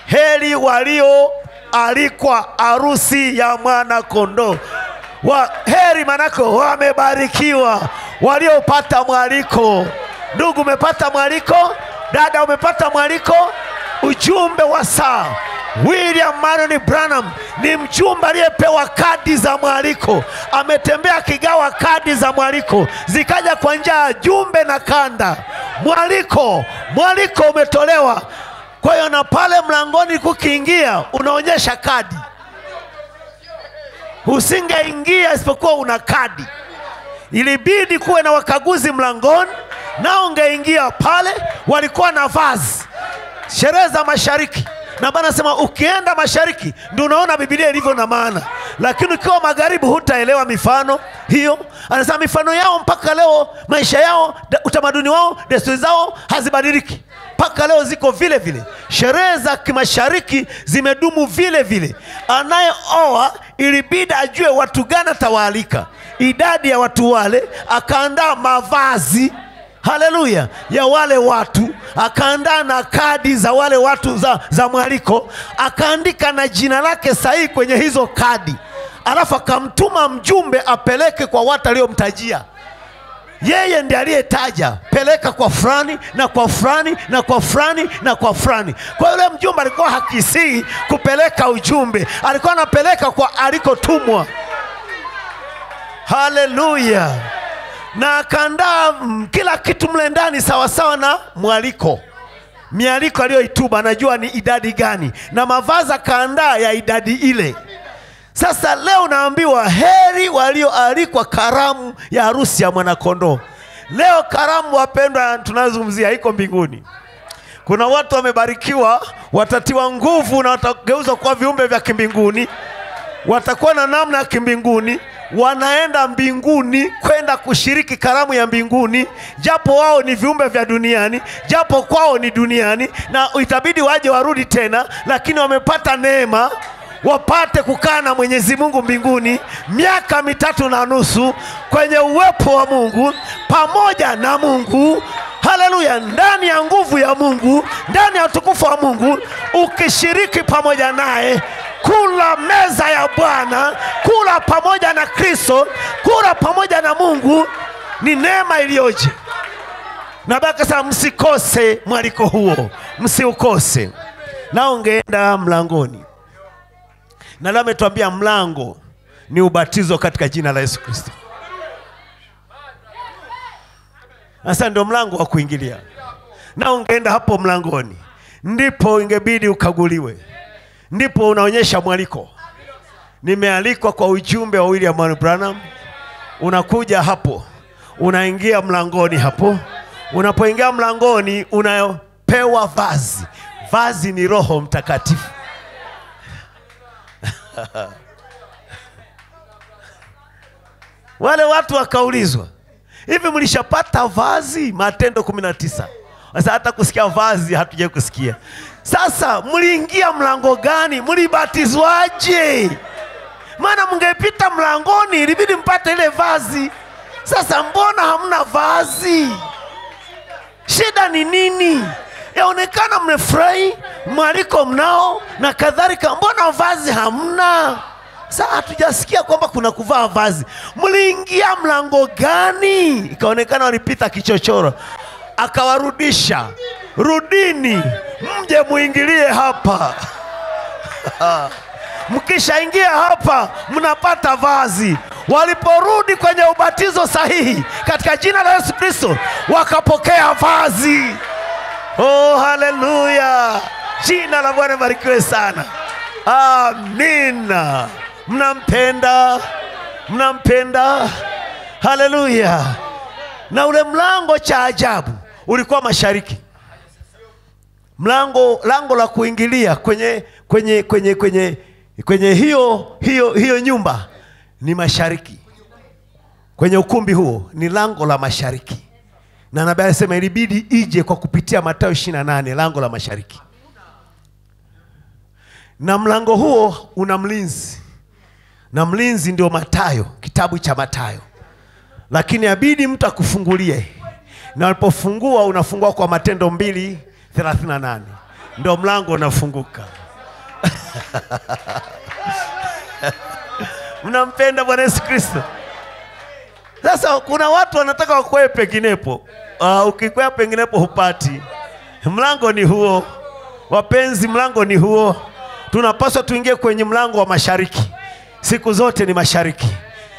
Heri walio alikwa harusi ya mwana kondoo. Wa, heri manako wamebarikiwa waliopata mwaliko. Ndugu umepata mwaliko, dada umepata mwaliko. Ujumbe wa saa William Marrion Branham ni mjumbe aliyepewa kadi za mwaliko. Ametembea kigawa kadi za mwaliko, zikaja kwa njia jumbe na kanda. Mwaliko, mwaliko umetolewa. Kwa hiyo na pale mlangoni kukiingia unaonyesha kadi. Usingeingia isipokuwa una kadi. Ilibidi kuwe na wakaguzi mlangoni, na ungeingia pale walikuwa na vazi. Sherehe za Mashariki, na bana sema ukienda Mashariki ndio unaona Biblia ilivyo na maana. Lakini ukiwa Magharibi hutaelewa mifano hiyo. Anasema mifano yao mpaka leo, maisha yao, utamaduni wao, desturi zao hazibadiliki. Paka leo ziko vile vile. Sherehe za kimashariki zimedumu vile vile. Anayeoa ilibidi ajue watu gani atawaalika, idadi ya watu wale, akaandaa mavazi, haleluya, ya wale watu, akaandaa na kadi za wale watu za, za mwaliko, akaandika na jina lake sahihi kwenye hizo kadi. Alafu akamtuma mjumbe apeleke kwa watu aliyomtajia. Yeye ndiye aliyetaja, peleka kwa fulani na kwa fulani na kwa fulani na kwa fulani. Kwa yule mjumbe alikuwa hakisi kupeleka ujumbe, alikuwa anapeleka kwa alikotumwa. Haleluya. Na akaandaa kila kitu mle ndani sawa sawa na mwaliko. Mialiko aliyoituba anajua ni idadi gani, na mavazi kaandaa ya idadi ile. Sasa leo naambiwa heri walioalikwa karamu ya harusi ya mwanakondoo. Leo karamu, wapendwa, tunazungumzia iko mbinguni. Kuna watu wamebarikiwa, watatiwa nguvu na watageuzwa kuwa viumbe vya kimbinguni. Watakuwa na namna ya kimbinguni, wanaenda mbinguni kwenda kushiriki karamu ya mbinguni, japo wao ni viumbe vya duniani, japo kwao ni duniani, na itabidi waje warudi tena, lakini wamepata neema wapate kukaa na Mwenyezi Mungu mbinguni miaka mitatu na nusu kwenye uwepo wa Mungu, pamoja na Mungu. Haleluya! Ndani ya nguvu ya Mungu, ndani ya utukufu wa Mungu, ukishiriki pamoja naye, kula meza ya Bwana, kula pamoja na Kristo, kula pamoja na Mungu, ni neema iliyoje. Na baka sasa, msikose mwaliko huo, msiukose. Na ungeenda mlangoni, na leo ametuambia mlango ni ubatizo katika jina la Yesu Kristo. Sasa ndio mlango wa kuingilia. Na ungeenda hapo mlangoni, ndipo ingebidi ukaguliwe. Ndipo unaonyesha mwaliko. Nimealikwa kwa ujumbe wa William Marrion Branham. Unakuja hapo, unaingia mlangoni hapo. Unapoingia mlangoni, unapewa vazi. Vazi ni Roho Mtakatifu. Wale watu wakaulizwa, hivi mlishapata vazi? Matendo kumi na tisa. Sasa hata kusikia vazi hatuje kusikia. Sasa mliingia mlango gani? Mlibatizwaje? Maana mngepita mlangoni ilibidi mpate ile vazi. Sasa mbona hamna vazi? Shida ni nini? Yaonekana mmefurahi, mwaliko mnao na kadhalika, mbona vazi hamna? Sasa hatujasikia kwamba kuna kuvaa vazi. Mliingia mlango gani? Ikaonekana walipita kichochoro. Akawarudisha, rudini, mje muingilie hapa. Mkishaingia hapa mnapata vazi. Waliporudi kwenye ubatizo sahihi katika jina la Yesu Kristo, wakapokea vazi. Oh, haleluya! Jina la Bwana barikiwe sana. Amina. Mnampenda, mnampenda. Haleluya. Na ule mlango cha ajabu ulikuwa mashariki. Mlango lango la kuingilia kwenye kwenye kwenye kwenye kwenye hiyo hiyo hiyo nyumba ni mashariki. Kwenye ukumbi huo ni lango la mashariki. Na nabii anasema ilibidi ije kwa kupitia Mathayo ishirini na nane, lango la mashariki. Na mlango huo una mlinzi. Na mlinzi ndio Mathayo, kitabu cha Mathayo. Lakini abidi mtu akufungulie. Na unapofungua unafungua kwa Matendo mbili thelathini na nane. Ndio mlango unafunguka. Mnampenda Bwana Yesu Kristo. Sasa kuna watu wanataka wakoe penginepo. Uh, ukikwea penginepo hupati. Mlango ni huo. Wapenzi, mlango ni huo. Tunapaswa tuingie kwenye mlango wa mashariki. Siku zote ni mashariki.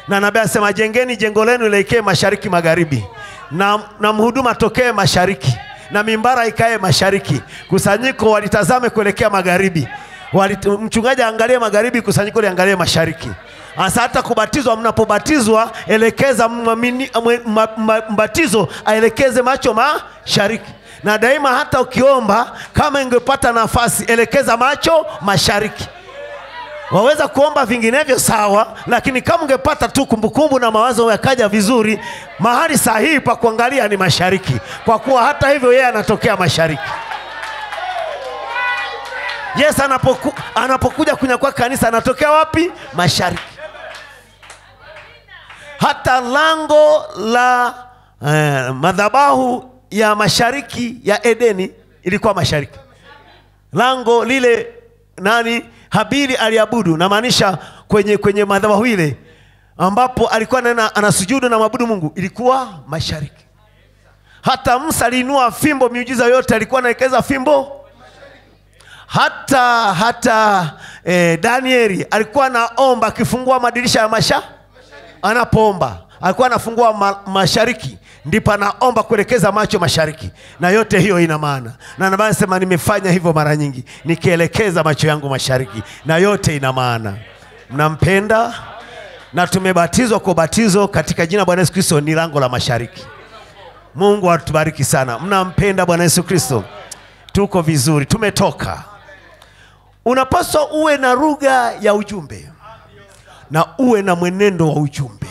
Na nabii anasema jengeni jengo lenu lielekee mashariki magharibi. Na, na mhuduma tokee mashariki. Na mimbara ikae mashariki. Kusanyiko walitazame kuelekea magharibi. Walit, mchungaji angalie magharibi, kusanyiko liangalie mashariki. Asa hata kubatizwa, mnapobatizwa elekeza mmini, mbatizo aelekeze macho mashariki. Na daima hata ukiomba, kama ingepata nafasi, elekeza macho mashariki. Waweza kuomba vinginevyo sawa, lakini kama ungepata tu kumbukumbu na mawazo yakaja vizuri, mahali sahihi pa kuangalia ni mashariki, kwa kuwa hata hivyo yeye anatokea mashariki. Yesu anapoku, anapokuja kunyakua kanisa anatokea wapi? Mashariki. Hata lango la eh, madhabahu ya mashariki ya Edeni ilikuwa mashariki. Lango lile nani Habili aliabudu, na maanisha kwenye kwenye madhabahu ile ambapo alikuwa na anasujudu na mabudu Mungu, ilikuwa mashariki. Hata Musa aliinua fimbo, miujiza yote alikuwa anaelekeza fimbo. Hata hata eh, Danieli alikuwa naomba akifungua madirisha ya masha anapoomba, alikuwa anafungua ma, mashariki, ndipo anaomba kuelekeza macho mashariki. Na yote hiyo ina maana, na nabii anasema nimefanya hivyo mara nyingi, nikielekeza macho yangu mashariki, na yote ina maana. Mnampenda? Amen. Na tumebatizwa kwa batizo katika jina Bwana Yesu Kristo ni lango la mashariki. Mungu atubariki sana. Mnampenda Bwana Yesu Kristo? Tuko vizuri, tumetoka. Unapaswa uwe na lugha ya ujumbe, na uwe na mwenendo wa ujumbe,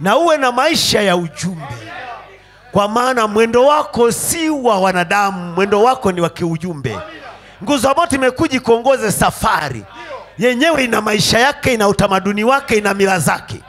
na uwe na maisha ya ujumbe. Kwa maana mwendo wako si wa wanadamu, mwendo wako ni wa kiujumbe. Nguzo ya moto imekuja kuongoza safari. Yenyewe ina maisha yake, ina utamaduni wake, ina mila zake.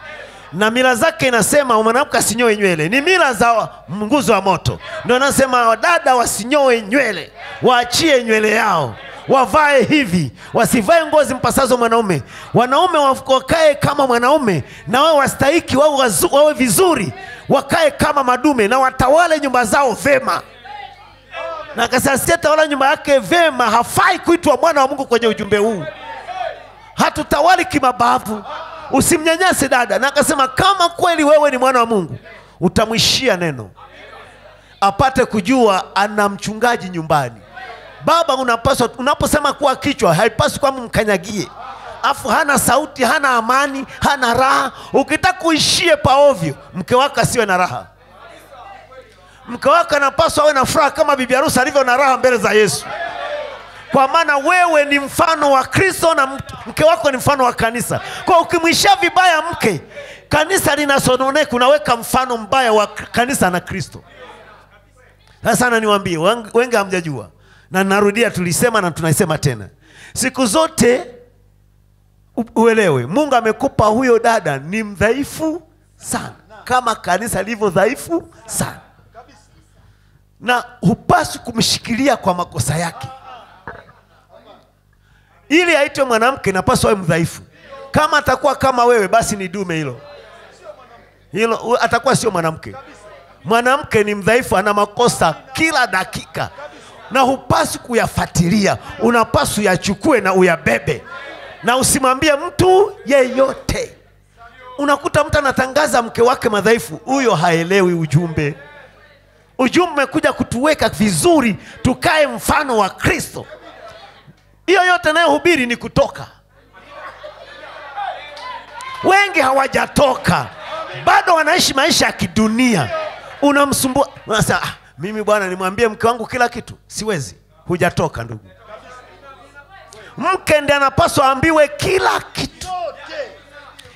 Na mila zake inasema mwanamke asinyoe nywele. Ni mila za nguzo ya moto. Ndio anasema wadada wasinyoe nywele, waachie nywele yao, wavae hivi, wasivae ngozi mpasazo mwanaume. Wanaume wakae kama mwanaume, na wao wastahiki, wao wawe vizuri, wakae kama madume, na watawale nyumba zao vema. Na kasasi atawala nyumba yake vema, hafai kuitwa mwana wa Mungu kwenye ujumbe huu. Hatutawali kimabavu. Usimnyanyase dada. Na akasema kama kweli wewe ni mwana wa Mungu, utamwishia neno, apate kujua ana mchungaji nyumbani. Baba unapaswa, unaposema kuwa kichwa, haipaswi kwa mkanyagie. Afu hana sauti, hana amani, hana raha. Ukitaka kuishie paovyo, mke wako asiwe na raha. Mke wako anapaswa awe na furaha kama bibi harusi alivyo na raha mbele za Yesu. Kwa maana wewe ni mfano wa Kristo na mke wako ni mfano wa kanisa. Kwa ukimwishia vibaya mke, kanisa linasononeka, unaweka mfano mbaya wa kanisa na Kristo. Sasa na niwaambie, wengi hamjajua. Na narudia, tulisema na tunaisema tena. Siku zote uelewe, Mungu amekupa huyo dada ni mdhaifu sana, kama kanisa lilivyo dhaifu sana. Na hupaswi kumshikilia kwa makosa yake. Ili aitwe mwanamke napaswa awe mdhaifu. Kama atakuwa kama wewe, basi ni dume hilo. Hilo atakuwa sio mwanamke. Mwanamke ni mdhaifu, ana makosa kila dakika. Na hupaswi kuyafuatilia, unapaswa yachukue na uyabebe. Na usimwambie mtu yeyote. Unakuta mtu anatangaza mke wake madhaifu, huyo haelewi ujumbe. Ujumbe umekuja kutuweka vizuri, tukae mfano wa Kristo. Hiyo yote nayo hubiri ni kutoka. Wengi hawajatoka, bado wanaishi maisha ya kidunia. Unamsumbua, unasema ah, mimi bwana nimwambie mke wangu kila kitu, siwezi. Hujatoka ndugu. Mke ndiye anapaswa ambiwe kila kitu.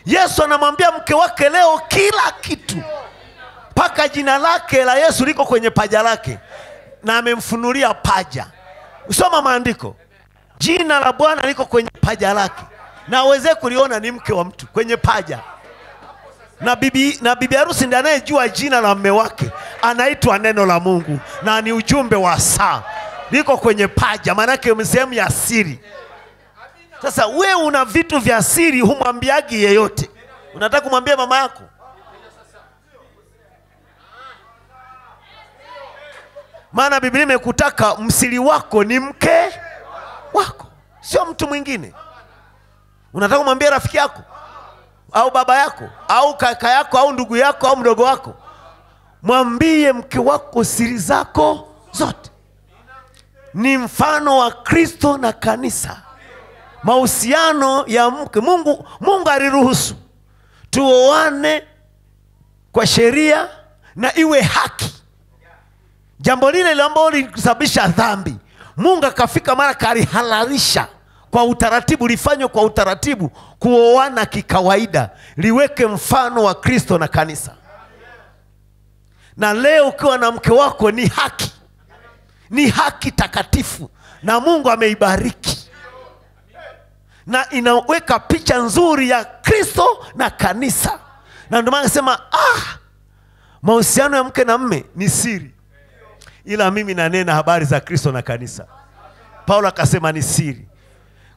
Yesu anamwambia mke wake leo kila kitu. Paka jina lake la Yesu liko kwenye paja lake, na amemfunulia paja. Usoma maandiko. Jina la Bwana liko kwenye paja lake, na uweze kuliona ni mke wa mtu kwenye paja. Na bibi na bibi harusi ndiye anayejua jina la mume wake. Anaitwa neno la Mungu, na ni ujumbe wa saa. Liko kwenye paja, maana yake ni sehemu ya siri. Sasa wewe una vitu vya siri humwambiagi yeyote. Unataka kumwambia mama yako? Maana Biblia imekutaka msiri wako ni mke wako, sio mtu mwingine. Unataka kumwambia rafiki yako au baba yako au kaka yako au ndugu yako au mdogo wako? Mwambie mke wako siri zako zote. Ni mfano wa Kristo na kanisa. Mahusiano ya mke, Mungu Mungu aliruhusu tuoane kwa sheria na iwe haki. Jambo lile ambalo lilisababisha dhambi, Mungu akafika mara kalihalalisha kwa utaratibu, lifanywe kwa utaratibu, kuoana kikawaida, liweke mfano wa Kristo na kanisa. Na leo ukiwa na mke wako ni haki. Ni haki takatifu, na Mungu ameibariki. Na inaweka picha nzuri ya Kristo na kanisa. Na ndio maana nasema ah, mahusiano ya mke na mume ni siri. Ila mimi nanena habari za Kristo na kanisa. Paulo akasema ni siri,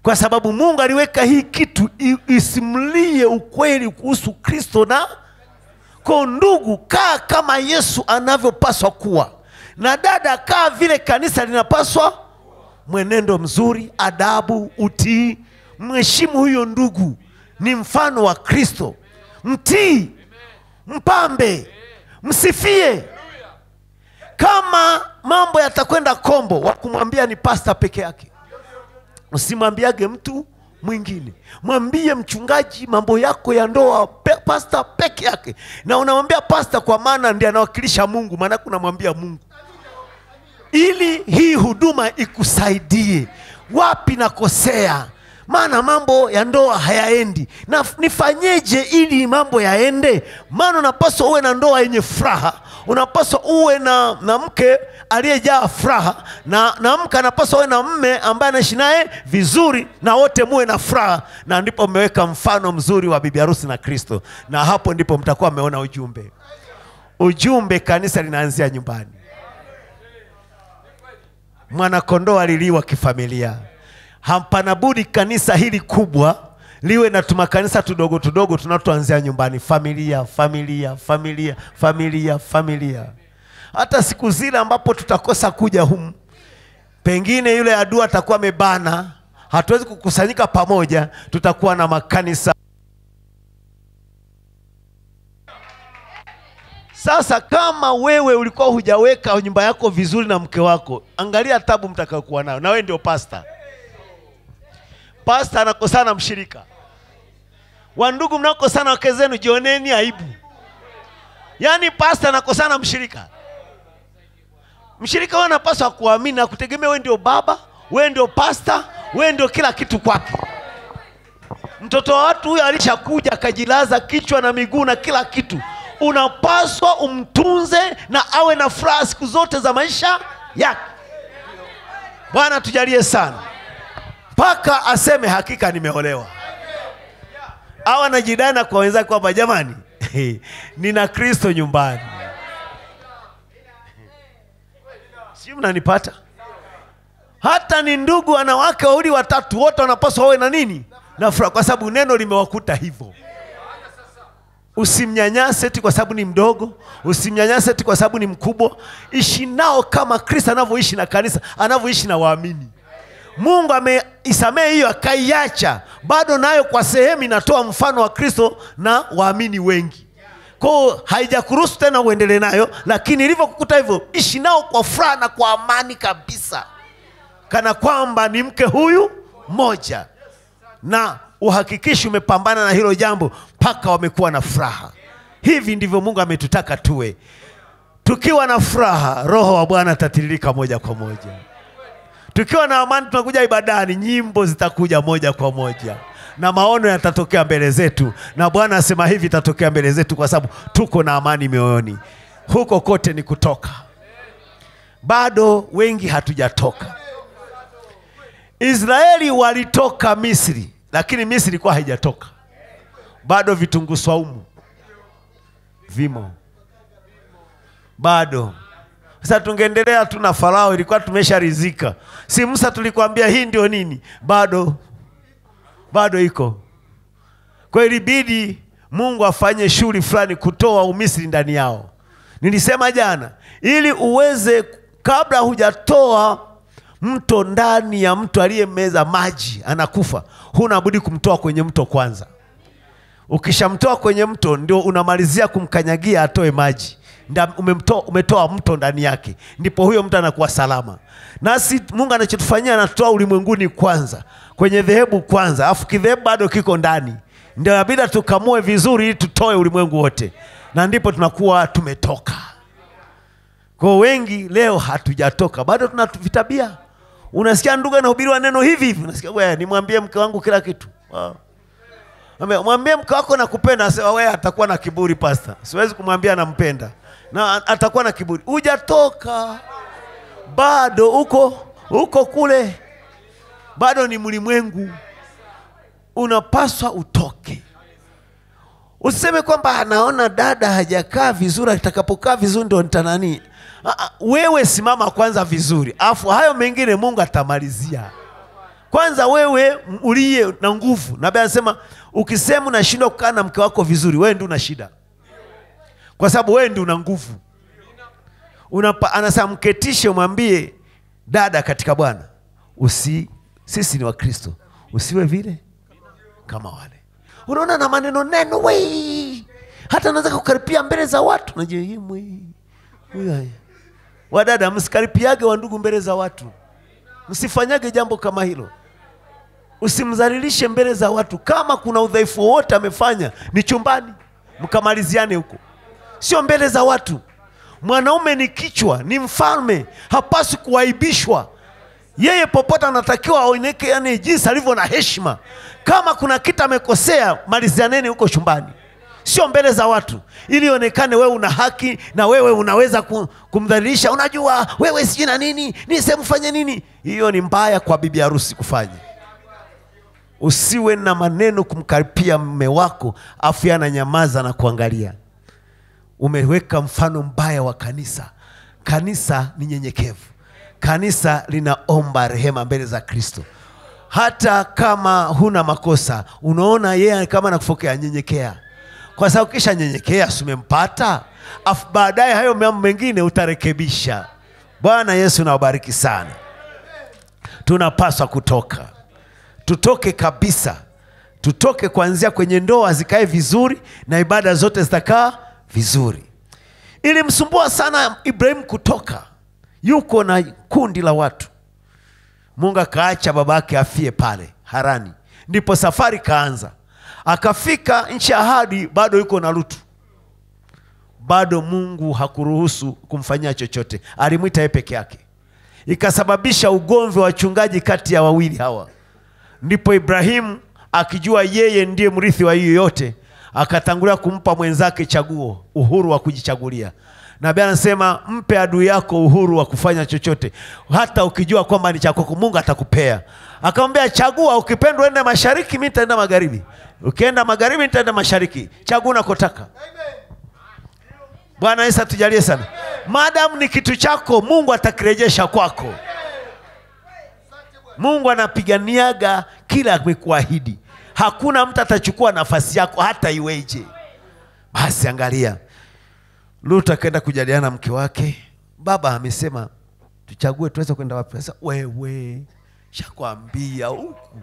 kwa sababu Mungu aliweka hii kitu isimlie ukweli kuhusu Kristo. Na kwa ndugu, kaa kama Yesu anavyopaswa kuwa, na dada kaa vile kanisa linapaswa. Mwenendo mzuri, adabu, utii, mheshimu huyo ndugu, ni mfano wa Kristo. Mtii, mpambe, msifie. Kama mambo yatakwenda kombo, wakumwambia ni pasta peke yake. Usimwambiage mtu mwingine. Mwambie mchungaji mambo yako ya ndoa pe, pasta peke yake. Na unamwambia pasta kwa maana ndiye anawakilisha Mungu, maana kuna mwambia Mungu. Ili hii huduma ikusaidie. Wapi nakosea? Maana mambo ya ndoa hayaendi. Na nifanyeje ili mambo yaende? Maana unapaswa uwe na ndoa yenye furaha. Unapaswa uwe na, na mke aliyejaa furaha. Na, na mke anapaswa uwe na mme ambaye anaishi naye vizuri. Na wote muwe na furaha. Na ndipo mmeweka mfano mzuri wa bibi harusi na Kristo. Na hapo ndipo mtakuwa mmeona ujumbe. Ujumbe kanisa linaanzia nyumbani. Mwana kondoo aliliwa kifamilia. Hapana budi kanisa hili kubwa liwe na tumakanisa tudogo tudogo tunatoanzia nyumbani. Familia, familia, familia, familia, familia. Hata siku zile ambapo tutakosa kuja humu, pengine yule adua atakuwa mebana, hatuwezi kukusanyika pamoja, tutakuwa na makanisa. Sasa kama wewe ulikuwa hujaweka nyumba yako vizuri na mke wako, angalia tabu mtakayokuwa nayo. Na wewe ndio pasta. Pasta anakosana na mshirika. Wandugu mnakosana wake zenu, jioneni aibu. Yaani pasta anakosana na mshirika. Mshirika wanapaswa kuamini na kutegemea wewe ndio baba, wewe ndio pasta, wewe ndio kila kitu kwake. Mtoto wa watu huyu alishakuja akajilaza kichwa na miguu na kila kitu. Unapaswa umtunze na awe na furaha siku zote za maisha yake. Bwana tujalie sana. Paka aseme hakika nimeolewa. Awa na jidana kwa wenzake kwamba jamani, nina Kristo nyumbani. Si mnanipata? Hata ni ndugu wanawake wawili watatu wote wanapaswa wawe na nini? Na furaha, kwa sababu neno limewakuta hivyo. Usimnyanyase eti kwa sababu ni mdogo, usimnyanyase eti kwa sababu ni mkubwa. Ishi nao kama Kristo anavyoishi na kanisa, anavyoishi na waamini. Mungu ameisamee hiyo akaiacha, bado nayo kwa sehemu inatoa mfano wa Kristo na waamini wengi. Kwa haijakuruhusu tena uendelee nayo, lakini ilivyokukuta hivyo, ishi nao kwa furaha na kwa amani kabisa. Kana kwamba ni mke huyu moja. Na uhakikisho umepambana na hilo jambo paka wamekuwa na furaha. Hivi ndivyo Mungu ametutaka tuwe. Tukiwa na furaha, roho wa Bwana atatiririka moja kwa moja. Tukiwa na amani tunakuja ibadani, nyimbo zitakuja moja kwa moja. Na maono yatatokea mbele zetu. Na Bwana asema hivi itatokea mbele zetu kwa sababu tuko na amani mioyoni. Huko kote ni kutoka. Bado wengi hatujatoka. Israeli walitoka Misri, lakini Misri ilikuwa haijatoka. Bado vitunguu saumu vimo. Bado. Sasa tungeendelea tu na Farao ilikuwa tumesharizika. Si Musa tulikwambia hii ndio nini? Bado. Bado iko. Kwa hiyo ilibidi Mungu afanye shughuli fulani kutoa umisri ndani yao. Nilisema jana, ili uweze kabla hujatoa mto ndani ya mtu aliyemeza maji anakufa, huna budi kumtoa kwenye mto kwanza. Ukishamtoa kwenye mto ndio unamalizia kumkanyagia atoe maji. Nda umemtoa, umetoa mto ndani yake, ndipo huyo mtu anakuwa salama. Nasi Mungu anachotufanyia anatoa ulimwenguni kwanza, kwenye dhehebu kwanza, afu kidhehebu bado kiko ndani. Ndio inabidi tukamue vizuri ili tutoe ulimwengu wote. Na ndipo tunakuwa tumetoka. Kwa wengi leo hatujatoka, bado tunavitabia. Unasikia ndugu anahubiriwa neno hivi hivi, unasikia wewe nimwambie mke wangu kila kitu. Wow. Mwambie mke wako nakupenda, asema wewe atakuwa na kiburi pasta. Siwezi kumwambia nampenda. Na atakuwa na kiburi. Hujatoka. Bado uko uko kule. Bado ni mlimwengu. Unapaswa utoke. Useme kwamba anaona dada hajakaa vizuri, atakapokaa vizuri ndio nitanani. Wewe simama kwanza vizuri. Afu hayo mengine Mungu atamalizia. Kwanza wewe uliye na nguvu. Na Biblia inasema ukisema unashindwa kukaa na mke wako vizuri, wewe ndio una shida. Kwa sababu wewe ndio una nguvu. Unapa anasema mketishe umwambie dada katika Bwana, usi sisi ni wa Kristo, usiwe vile kama wale. Unaona na maneno neno wei. Hata anaweza kukaripia mbele za watu na je himwi. Wadada msikaripiage wandugu mbele za watu. Msifanyage jambo kama hilo. Usimdhalilishe mbele za watu. Kama kuna udhaifu wote amefanya, ni chumbani mkamaliziane huko, sio mbele za watu. Mwanaume ni kichwa, ni mfalme, hapaswi kuaibishwa. Yeye popote anatakiwa aoneke, yani jinsi alivyo na heshima. Kama kuna kitu amekosea, malizianeni huko chumbani, sio mbele za watu, ili onekane wewe una haki na wewe unaweza kumdhalilisha. Unajua wewe sijui na nini, nisemfanye nini. Hiyo ni mbaya kwa bibi harusi kufanya. Usiwe na maneno kumkaripia mume wako, afya na nyamaza na kuangalia. Umeweka mfano mbaya wa kanisa. Kanisa ni nyenyekevu. Kanisa linaomba rehema mbele za Kristo. Hata kama huna makosa, unaona yeye kama anakufokea, nyenyekea. Kwa sababu kisha nyenyekea, simempata, afu baadaye hayo mambo mengine utarekebisha. Bwana Yesu na wabariki sana. Tunapaswa kutoka. Tutoke kabisa. Tutoke kuanzia kwenye ndoa zikae vizuri na ibada zote zitakaa vizuri. Ilimsumbua sana Ibrahim kutoka. Yuko na kundi la watu. Mungu akaacha babake afie pale Harani. Ndipo safari kaanza. Akafika nchi ya ahadi, bado yuko na Lutu. Bado Mungu hakuruhusu kumfanyia chochote. Alimwita yeye peke yake. Ikasababisha ugomvi wa wachungaji kati ya wawili hawa. Ndipo Ibrahimu akijua yeye ndiye mrithi wa hiyo yote, akatangulia kumpa mwenzake chaguo, uhuru wa kujichagulia. Na Biblia anasema mpe adui yako uhuru wa kufanya chochote, hata ukijua kwamba ni cha kwako, Mungu atakupea. Akamwambia chagua, ukipendwa enda mashariki, mimi nitaenda magharibi. Ukienda magharibi, nitaenda mashariki. Chagua unakotaka. Bwana Yesu atujalie sana. Maadamu ni kitu chako, Mungu atakirejesha kwako. Mungu anapiganiaga kila amekuahidi. Hakuna mtu atachukua nafasi yako hata iweje. Basi angalia. Lutu akaenda kujadiliana mke wake. Baba amesema tuchague tuweza kwenda wapi. Sasa wewe shakwambia huku.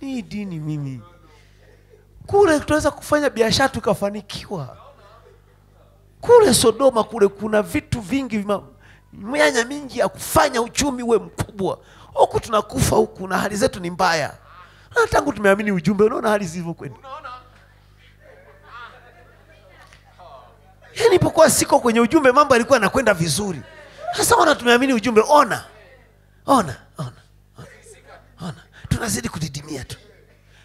Ni dini mimi. Kule tunaweza kufanya biashara tukafanikiwa. Kule Sodoma kule kuna vitu vingi, mianya mingi ya kufanya uchumi uwe mkubwa. Huku tunakufa huku na hali zetu ni mbaya. Na tangu tumeamini ujumbe, unaona hali zilivyo kwenda. Yaani pokuwa siko kwenye ujumbe mambo yalikuwa yanakwenda vizuri. Sasa ona tumeamini ujumbe, ona. Ona, ona. Ona. Ona. Tunazidi kudidimia tu.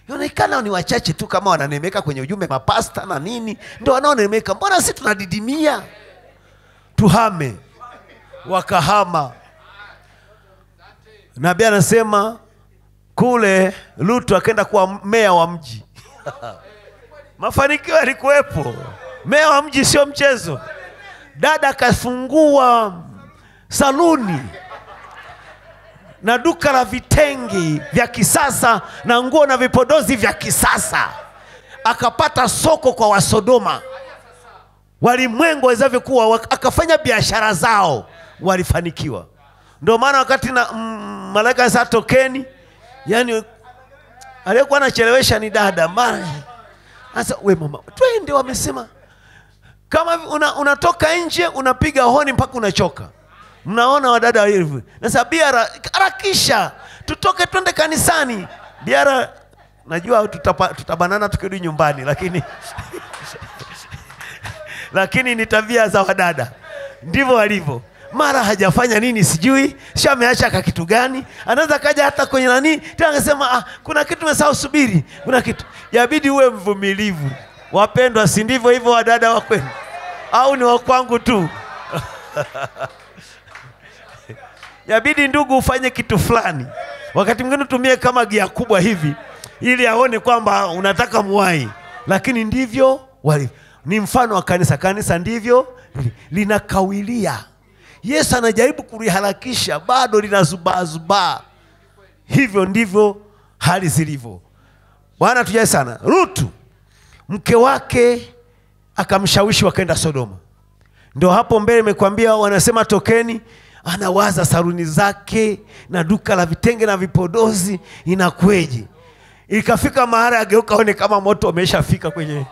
Yanaonekana ni wachache tu kama wananemeka kwenye ujumbe, mapasta na nini ndio wanaonemeka. Mbona sisi tunadidimia? Tuhame. Wakahama. Na Biblia anasema kule Lutu akaenda kuwa meya wa mji. Mafanikio yalikuwepo. Meya wa mji sio mchezo. Dada akafungua saluni na duka la vitenge vya kisasa na nguo na vipodozi vya kisasa. Akapata soko kwa Wasodoma. Walimwengu wawezavyokuwa, akafanya biashara zao, walifanikiwa. Ndio maana wakati na mm, malaika sasa tokeni, yani aliyekuwa anachelewesha ni dada mara. Sasa we mama, twende wamesema. Kama una, unatoka nje, unapiga honi mpaka unachoka. Mnaona wadada hivi. Sasa biara harakisha, tutoke twende kanisani. Biara najua tutapa, tutabanana tukirudi nyumbani lakini lakini ni tabia za wadada. Ndivyo walivyo. Mara hajafanya nini sijui, sio ameacha ka kitu gani, anaweza kaja hata kwenye nani, tena anasema ah, kuna kitu nimesahau, subiri, kuna kitu. Yabidi uwe mvumilivu. Wapendwa, si ndivyo hivyo wadada wa kwenu? Au ni wa kwangu tu? Yabidi ndugu ufanye kitu fulani. Wakati mwingine utumie kama gia kubwa hivi ili aone kwamba unataka muwai. Lakini ndivyo walivyo. Ni mfano wa kanisa. Kanisa ndivyo linakawilia. Yesu anajaribu kuliharakisha, bado linazubazuba. Hivyo ndivyo hali zilivyo. Bwana tujae sana. Rutu mke wake akamshawishi wakaenda Sodoma. Ndio hapo mbele nimekuambia wanasema tokeni, anawaza saluni zake na duka la vitenge na vipodozi inakweje. Ikafika mahali ageuka aone kama moto umeshafika kwenye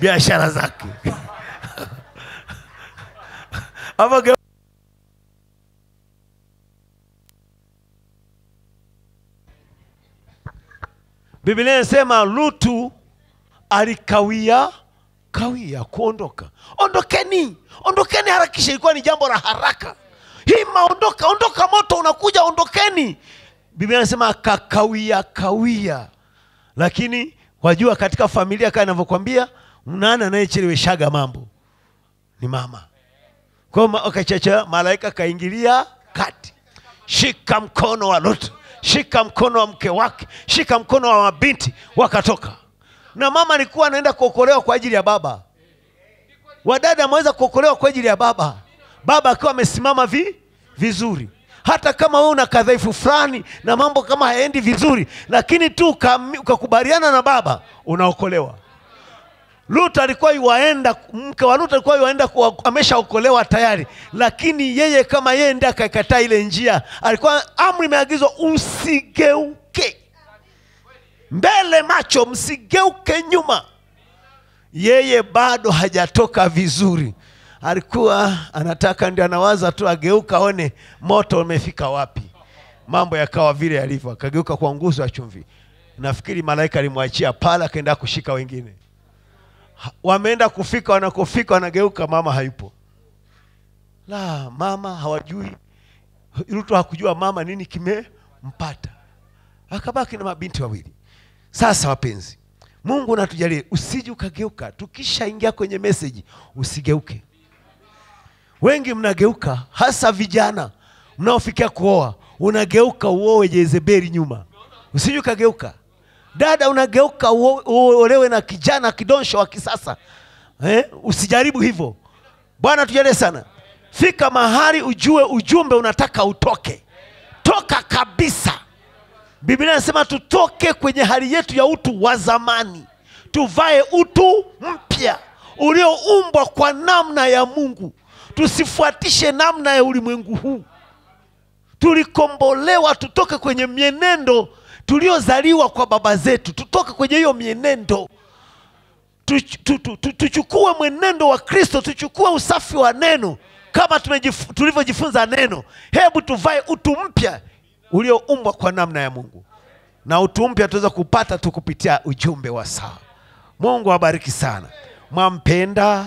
biashara zake. Hapo Biblia inasema Lutu alikawia kawia kuondoka. Ondokeni, ondokeni harakisha, ilikuwa ni jambo la haraka. Hima, ondoka, ondoka, moto unakuja, ondokeni. Biblia inasema akakawia kawia. Lakini wajua katika familia kama ninavyokuambia, mnana anayecheleweshaga mambo ni mama. Kwa akachacha malaika kaingilia kati. Shika mkono wa Lutu, shika mkono wa mke wake, shika mkono wa mabinti, wakatoka. Na mama alikuwa anaenda kuokolewa kwa ajili ya baba. Wadada ameweza kuokolewa kwa ajili ya baba. Baba akiwa amesimama vi vizuri. Hata kama wewe una kadhaifu fulani na mambo kama haendi vizuri, lakini tu ukakubaliana na baba unaokolewa. Lutu alikuwa yuaenda, mke wa Lutu alikuwa yuaenda ameshaokolewa tayari, lakini yeye kama yeye ndiye akakataa ile njia. Alikuwa amri imeagizwa usigeuke mbele macho, msigeuke nyuma. Yeye bado hajatoka vizuri. Alikuwa anataka, ndio anawaza tu ageuka aone moto umefika wapi. Mambo yakawa vile yalivyo, akageuka kwa nguzo ya chumvi. Nafikiri malaika alimwachia pala akaenda kushika wengine. Wameenda kufika, wanakofika wanageuka, mama hayupo. La, mama hawajui. Lutu hakujua mama nini kimempata. Akabaki na mabinti wawili. Sasa wapenzi, Mungu natujalie usije ukageuka. Tukisha ingia kwenye message, usigeuke. Wengi mnageuka, hasa vijana mnaofikia kuoa, unageuka uowe Jezebeli nyuma. Usije ukageuka. Dada unageuka uolewe na kijana kidonsho wa kisasa. Eh? Usijaribu hivyo. Bwana tujalie sana. Fika mahali ujue ujumbe unataka utoke. Toka kabisa. Biblia inasema tutoke kwenye hali yetu ya utu wa zamani. Tuvae utu mpya ulioumbwa kwa namna ya Mungu. Tusifuatishe namna ya ulimwengu huu. Tulikombolewa, tutoke kwenye mienendo tuliozaliwa kwa baba zetu. Tutoke kwenye hiyo mienendo. Tuchukue mwenendo wa Kristo, tuchukue usafi wa neno kama tulivyojifunza neno. Hebu tuvae utu mpya ulioumbwa kwa namna ya Mungu. Na utu mpya tuweza kupata tu kupitia ujumbe wa saa. Mungu awabariki sana. Mwampenda.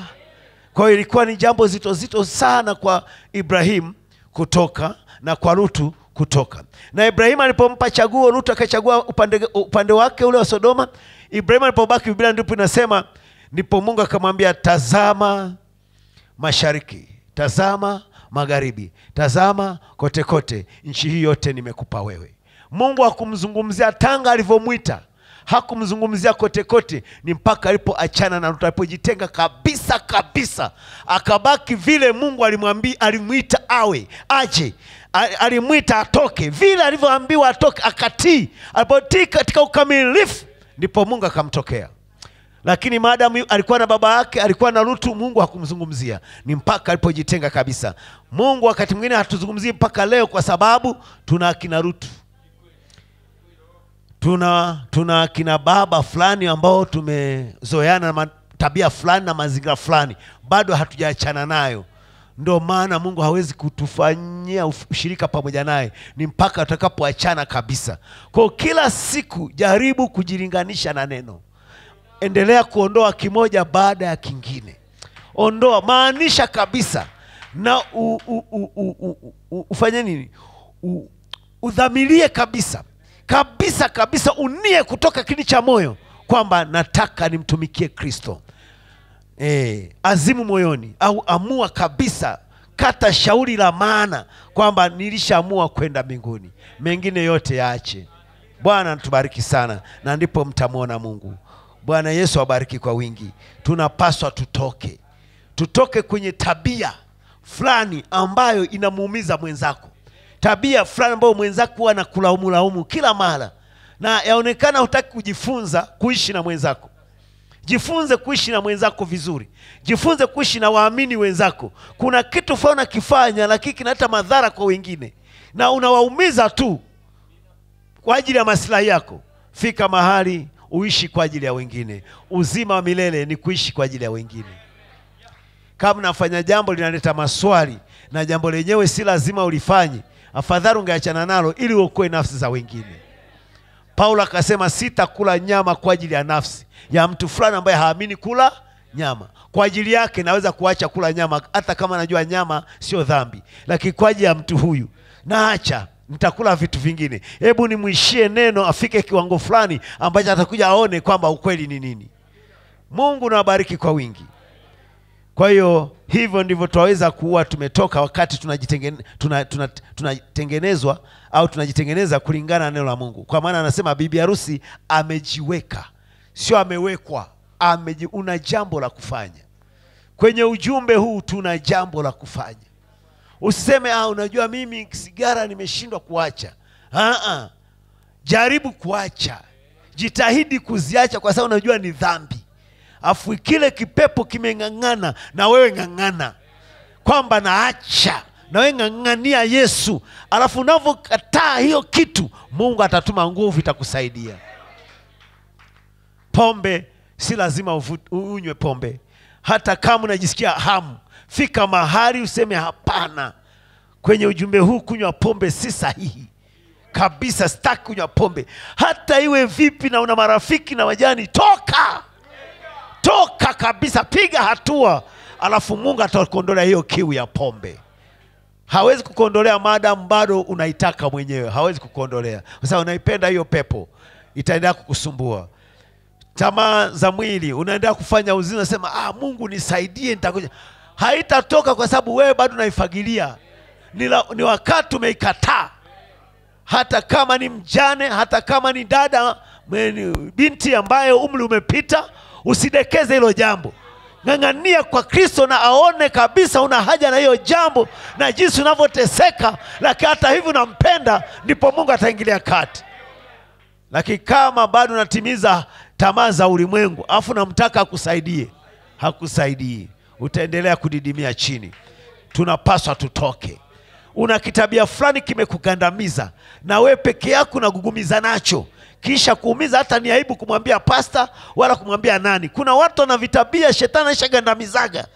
Kwa hiyo ilikuwa ni jambo zito zito sana kwa Ibrahim kutoka na kwa Lutu kutoka. Na Ibrahim alipompa chaguo, Lutu akachagua upande upande wake ule wa Sodoma. Ibrahim alipobaki, Biblia ndipo inasema ndipo Mungu akamwambia, tazama mashariki, tazama magharibi, tazama kote kote, nchi hii yote nimekupa wewe. Mungu hakumzungumzia Tanga alivyomuita, hakumzungumzia kote kote, ni mpaka alipoachana na Lutu, alipojitenga kabisa kabisa, akabaki vile Mungu alimwambia, alimuita awe, aje. Alimuita atoke, vile alivyoambiwa atoke akatii. Alipotii katika ukamilifu, ndipo Mungu akamtokea. Lakini maadamu alikuwa na baba yake, alikuwa na Lutu, Mungu hakumzungumzia. Ni mpaka alipojitenga kabisa. Mungu wakati mwingine hatuzungumzii mpaka leo kwa sababu tuna akina Lutu. Tuna tuna akina baba fulani ambao tumezoeana na tabia fulani na mazingira fulani. Bado hatujaachana nayo. Ndio maana Mungu hawezi kutufanyia ushirika pamoja naye, ni mpaka atakapoachana kabisa. Kwa kila siku jaribu kujilinganisha na neno. Endelea kuondoa kimoja baada ya kingine. Ondoa, maanisha kabisa. Na u, u, u, u, u, ufanye nini? U, udhamilie kabisa. Kabisa kabisa, unie kutoka kini cha moyo kwamba nataka nimtumikie Kristo. Eh, azimu moyoni, au amua kabisa, kata shauri la maana kwamba nilishaamua kwenda mbinguni, mengine yote yaache. Bwana tubariki sana, na ndipo mtamuona Mungu. Bwana Yesu abariki kwa wingi. Tunapaswa tutoke. Tutoke kwenye tabia fulani ambayo inamuumiza mwenzako. Tabia fulani ambayo mwenzako anakulaumu laumu kila mara. Na yaonekana hutaki kujifunza kuishi na mwenzako. Jifunze kuishi na mwenzako vizuri. Jifunze kuishi na waamini wenzako. Kuna kitu fulani unakifanya lakini kinaleta madhara kwa wengine na unawaumiza tu kwa ajili ya maslahi yako. Fika mahali uishi kwa ajili ya wengine. Uzima wa milele ni kuishi kwa ajili ya wengine. Kama unafanya jambo linaleta maswali na jambo lenyewe si lazima ulifanye, afadhali ungeachana nalo ili uokoe nafsi za wengine. Paulo akasema sitakula nyama kwa ajili ya nafsi ya mtu fulani ambaye haamini kula nyama. Kwa ajili yake naweza kuacha kula nyama, hata kama najua nyama sio dhambi, lakini kwa ajili ya mtu huyu naacha, nitakula vitu vingine. Hebu nimwishie neno afike kiwango fulani ambacho atakuja aone kwamba ukweli ni nini. Mungu na wabariki kwa wingi. Kwa hiyo hivyo ndivyo tuwaweza kuwa tumetoka wakati tunajitengenezwa tuna, tuna, tuna au tunajitengeneza kulingana na neno la Mungu. Kwa maana anasema bibi harusi amejiweka, sio amewekwa. Ameji, una jambo la kufanya. Kwenye ujumbe huu tuna jambo la kufanya. Usiseme ah, unajua mimi sigara nimeshindwa kuacha. Ah ah. Jaribu kuacha. Jitahidi kuziacha kwa sababu unajua ni dhambi. Afu kile kipepo kimeng'ang'ana na wewe ng'ang'ana kwamba naacha, na wewe ng'ang'ania Yesu. Alafu unavokataa hiyo kitu, Mungu atatuma nguvu itakusaidia. Pombe si lazima unywe pombe. Hata kama unajisikia hamu, fika mahali useme hapana. Kwenye ujumbe huu kunywa pombe si sahihi kabisa, sitaki kunywa pombe. Hata iwe vipi na una marafiki na wajani, toka. Toka kabisa, piga hatua. Alafu Mungu atakuondolea hiyo kiu ya pombe. Hawezi kukuondolea madam bado unaitaka mwenyewe. Hawezi kukuondolea kwa sababu unaipenda hiyo pepo. Itaendelea kukusumbua. Tamaa za mwili, unaendelea kufanya uzini, unasema ah, Mungu nisaidie nitakuja. Haitatoka kwa sababu wewe bado unaifagilia. Ni, ni wakati umeikataa. Hata kama ni mjane, hata kama ni dada, binti ambaye umri umepita, usidekeze hilo jambo. Ng'ang'ania kwa Kristo na aone kabisa una haja na hiyo jambo na jinsi unavyoteseka, lakini hata hivyo unampenda, ndipo Mungu ataingilia kati. Lakini kama bado unatimiza tamaa za ulimwengu, afu namtaka akusaidie, hakusaidii. Utaendelea kudidimia chini. Tunapaswa tutoke. Una kitabia fulani kimekugandamiza na wewe peke yako unagugumiza nacho. Kisha kuumiza, hata ni aibu kumwambia pasta wala kumwambia nani. Kuna watu wana vitabia shetani ashagandamizaga.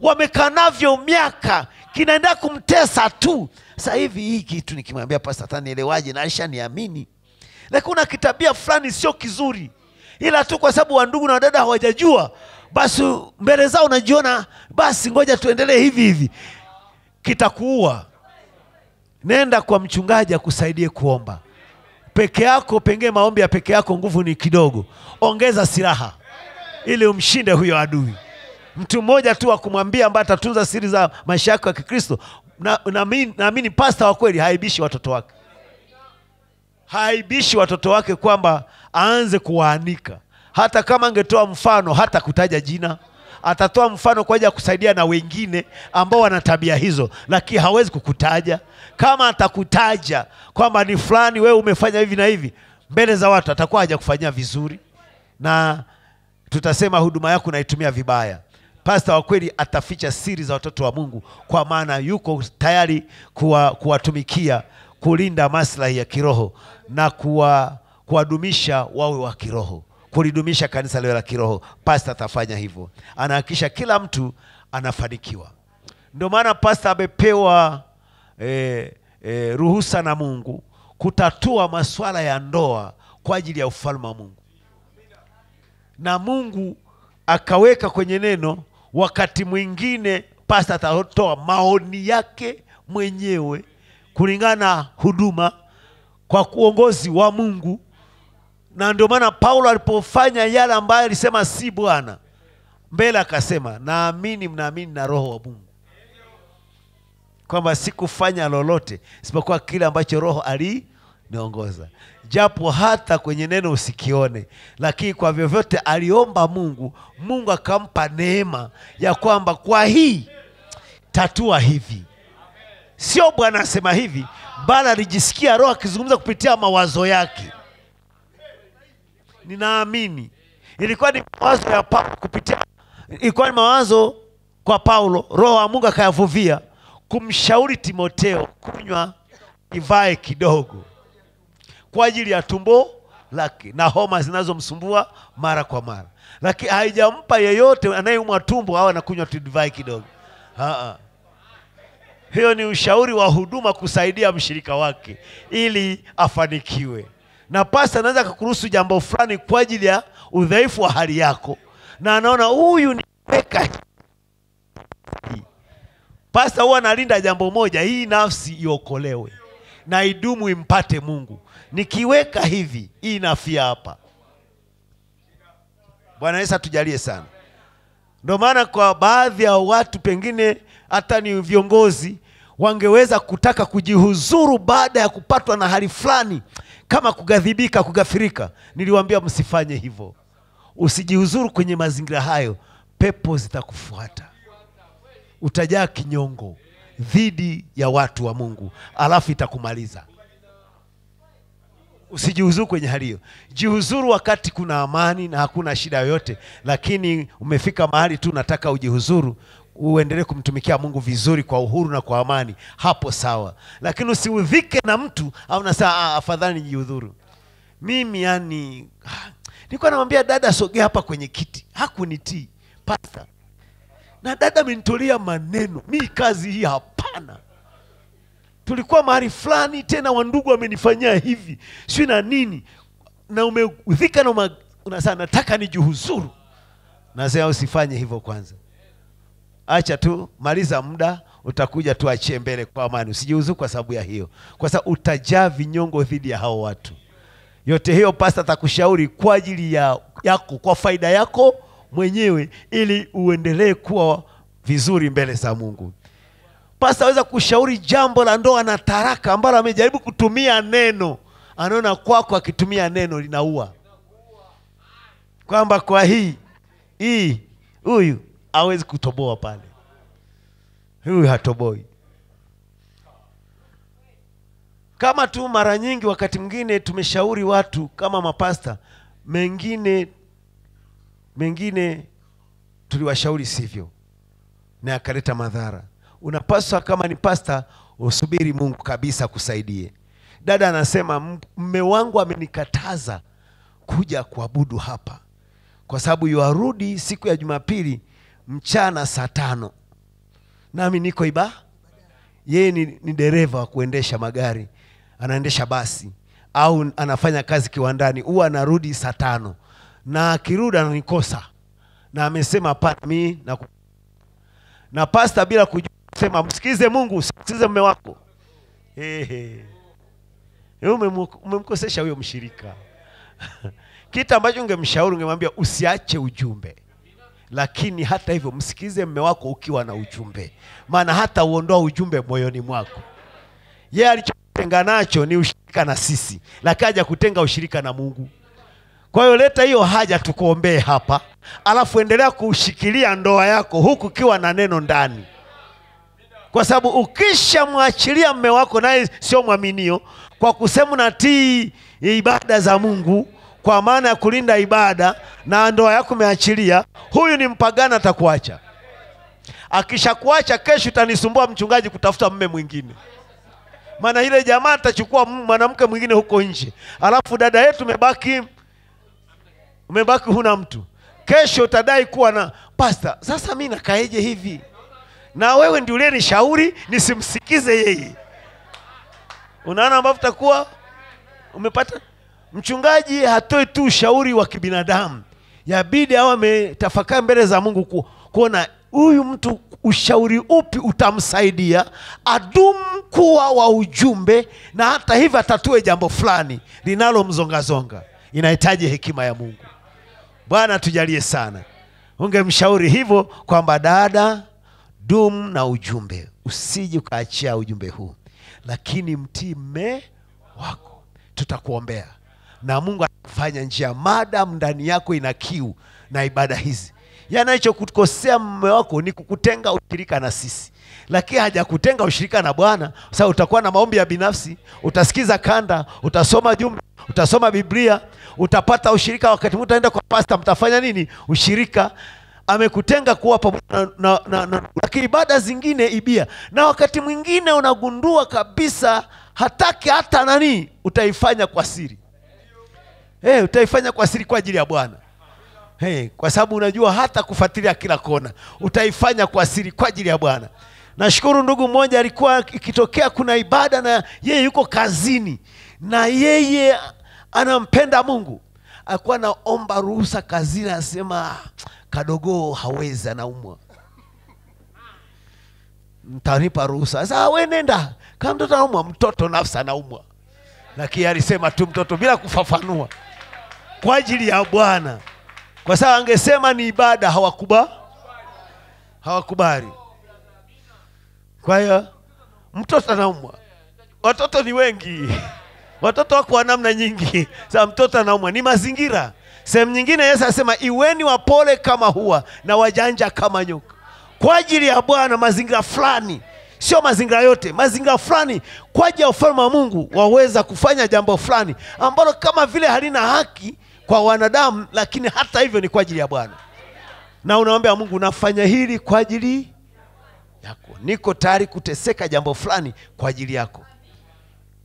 Wamekaa navyo miaka, kinaenda kumtesa tu. Sasa hivi hii kitu nikimwambia pasta atanielewaje na ashaniamini. Lakini kuna kitabia fulani sio kizuri. Ila tu kwa sababu wandugu na wadada hawajajua, basi mbele zao unajiona basi ngoja tuendelee hivi hivi. Kitakuua. Nenda kwa mchungaji akusaidie kuomba. Peke yako, pengine maombi ya peke yako nguvu ni kidogo. Ongeza silaha ili umshinde huyo adui. Mtu mmoja tu akumwambia ambaye atatunza siri za maisha yako ya Kikristo. Naamini na na pasta wa kweli haibishi watoto wake. Haibishi watoto wake kwamba aanze kuwaanika. Hata kama angetoa mfano, hata kutaja jina, atatoa mfano kwa ajili ya kusaidia na wengine ambao wana tabia hizo, lakini hawezi kukutaja. Kama atakutaja kwamba ni fulani wewe umefanya hivi na hivi, mbele za watu atakuwa hajakufanyia vizuri na tutasema huduma yako naitumia vibaya. Pasta wa kweli ataficha siri za watoto wa Mungu kwa maana yuko tayari kuwa, kuwatumikia, kulinda maslahi ya kiroho na kuwa kuwadumisha wawe wa kiroho, kulidumisha kanisa leo la kiroho. Pasta atafanya hivyo, anahakisha kila mtu anafanikiwa. Ndio maana pasta amepewa eh, eh, ruhusa na Mungu kutatua masuala ya ndoa kwa ajili ya ufalme wa Mungu. Na Mungu akaweka kwenye neno, wakati mwingine pasta atatoa maoni yake mwenyewe kulingana huduma kwa kuongozi wa Mungu. Na ndio maana Paulo alipofanya yale ambayo alisema si Bwana, mbele akasema naamini mnaamini na roho wa Mungu kwamba sikufanya lolote isipokuwa kile ambacho roho aliniongoza. Japo hata kwenye neno usikione, lakini kwa vyovyote aliomba Mungu, Mungu akampa neema ya kwamba kwa hii tatua hivi. Sio Bwana asema hivi, bali alijisikia roho akizungumza kupitia mawazo yake. Ninaamini ilikuwa ni mawazo ya Paulo kupitia, ilikuwa ni mawazo kwa Paulo, roho wa Mungu akayavuvia kumshauri Timoteo kunywa divai kidogo kwa ajili ya tumbo lake na homa zinazomsumbua mara kwa mara. Lakini haijampa yeyote anayeumwa tumbo au anakunywa divai kidogo. Haa. Hiyo ni ushauri wa huduma kusaidia mshirika wake ili afanikiwe. na pasta anaweza kukuruhusu jambo fulani kwa ajili ya udhaifu wa hali yako, na anaona huyu ni peka. Pasta huwa analinda jambo moja, hii nafsi iokolewe na idumu impate Mungu. Nikiweka hivi, hii nafia hapa. Bwana Yesu tujalie sana. Ndio maana kwa baadhi ya watu pengine hata ni viongozi wangeweza kutaka kujihuzuru baada ya kupatwa na hali fulani kama kugadhibika, kugafirika. Niliwaambia msifanye hivyo. Usijihuzuru kwenye mazingira hayo, pepo zitakufuata. Utajaa kinyongo dhidi ya watu wa Mungu, alafu itakumaliza. Usijihuzuru kwenye hali hiyo. Jihuzuru wakati kuna amani na hakuna shida yoyote. Lakini umefika mahali tu nataka ujihuzuru, uendelee kumtumikia Mungu vizuri kwa uhuru na kwa amani, hapo sawa. Lakini usiudhike na mtu au nasaa afadhali nijihudhuru. Mimi yani nilikuwa namwambia dada sogea hapa kwenye kiti, hakunitii pasta. Na dada amenitolia maneno, mimi kazi hii hapana. Tulikuwa mahali fulani tena wandugu wamenifanyia hivi, sio na nini. Na umeudhika na unasema nataka nijihuzuru. Nasema usifanye hivyo kwanza. Acha tu, maliza muda, utakuja tu achie mbele kwa amani. Usijihuzuru kwa sababu ya hiyo, kwa sababu utajaa vinyongo dhidi ya hao watu. Yote hiyo pasta atakushauri kwa ajili ya yako, kwa faida yako mwenyewe, ili uendelee kuwa vizuri mbele za Mungu. Pasta aweza kushauri jambo la ndoa na taraka ambalo amejaribu kutumia neno. Anaona kwako akitumia neno linaua. Kwamba kwa hii, hii, huyu hawezi kutoboa pale. Huyu hatoboi. Kama tu mara nyingi wakati mwingine tumeshauri watu kama mapasta, mengine mengine tuliwashauri sivyo na akaleta madhara. Unapaswa kama ni pasta usubiri Mungu kabisa kusaidie. Dada anasema mme wangu amenikataza kuja kuabudu hapa kwa sababu yuarudi siku ya Jumapili mchana saa tano. Nami niko iba. Yeye ni, ni dereva wa kuendesha magari, anaendesha basi au anafanya kazi kiwandani, huwa anarudi saa tano. Na akirudi ananikosa. Na amesema pat me na na pasta bila kujua sema msikize Mungu, usikize mume wako. Ehe. Yeye umemkosesha huyo mshirika. Kitu ambacho ungemshauri ungemwambia usiache ujumbe. Lakini hata hivyo msikize mume wako ukiwa na ujumbe. Maana hata uondoa ujumbe moyoni mwako. Yeye alichotenga nacho ni ushirika na sisi. Lakaja kutenga ushirika na Mungu. Kwa hiyo leta hiyo haja tukuombee hapa, alafu endelea kushikilia ndoa yako huku kiwa na neno ndani. Kwa sababu ukisha muachilia mume wako naye sio mwaminio kwa kusema natii ibada za Mungu kwa maana ya kulinda ibada, na ndoa yako umeachilia, huyu ni mpagana atakuacha. Akishakuacha kesho utanisumbua mchungaji kutafuta mume mwingine. Maana ile jamaa atachukua mwanamke mwingine huko nje. Alafu dada yetu umebaki umebaki huna mtu. Kesho utadai kuwa na pasta, sasa mimi nakaeje hivi? Na wewe ndio ule nishauri nisimsikize yeye. Unaona ambapo utakuwa umepata mchungaji hatoi tu ushauri wa kibinadamu. Yabidi awe ametafakari mbele za Mungu ku, kuona huyu mtu ushauri upi utamsaidia adumu kuwa wa ujumbe, na hata hivyo atatue jambo fulani linalomzongazonga. Inahitaji hekima ya Mungu. Bwana tujalie sana. Ungemshauri hivyo kwamba dada dumu na ujumbe, usije ukaachia ujumbe huu. Lakini mtii mume wako, tutakuombea na Mungu atafanya njia madam ndani yako ina kiu na ibada hizi. Yanachokukosea mume wako ni kukutenga ushirika na sisi. Lakini hajakutenga ushirika na Bwana. Sasa utakuwa na maombi ya binafsi, utasikiza kanda, utasoma jumbe, utasoma Biblia, utapata ushirika. Wakati mtaenda kwa pasta mtafanya nini? Ushirika. Amekutenga kuwa pamoja na, na, na, na lakini ibada zingine ibia. Na wakati mwingine unagundua kabisa hataki hata nani, utaifanya kwa siri. Eh, utaifanya kwa siri kwa ajili ya Bwana. Hey, kwa sababu unajua hata kufuatilia kila kona, utaifanya kwa siri kwa ajili ya Bwana. Nashukuru ndugu mmoja alikuwa ikitokea kuna ibada na yeye yuko kazini, na yeye anampenda Mungu, alikuwa naomba ruhusa kazini, anasema kadogo hawezi, anaumwa, mtanipa ruhusa. Sasa wewe nenda, kama mtoto anaumwa, mtoto nafsi anaumwa, lakini alisema tu mtoto bila kufafanua kwa ajili ya Bwana, kwa sababu angesema ni ibada hawakuba hawakubali. Kwa hiyo mtoto anaumwa. Watoto ni wengi. Watoto wako namna nyingi. Sasa mtoto anaumwa ni mazingira. Sehemu nyingine Yesu anasema iweni wapole kama hua na wajanja kama nyoka. Kwa ajili ya Bwana, mazingira fulani, sio mazingira yote, mazingira fulani kwa ajili ya ufalme wa Mungu waweza kufanya jambo fulani ambalo kama vile halina haki kwa wanadamu, lakini hata hivyo ni kwa ajili ya Bwana. Na unaomba Mungu, unafanya hili kwa ajili yako. Niko tayari kuteseka jambo fulani kwa ajili yako.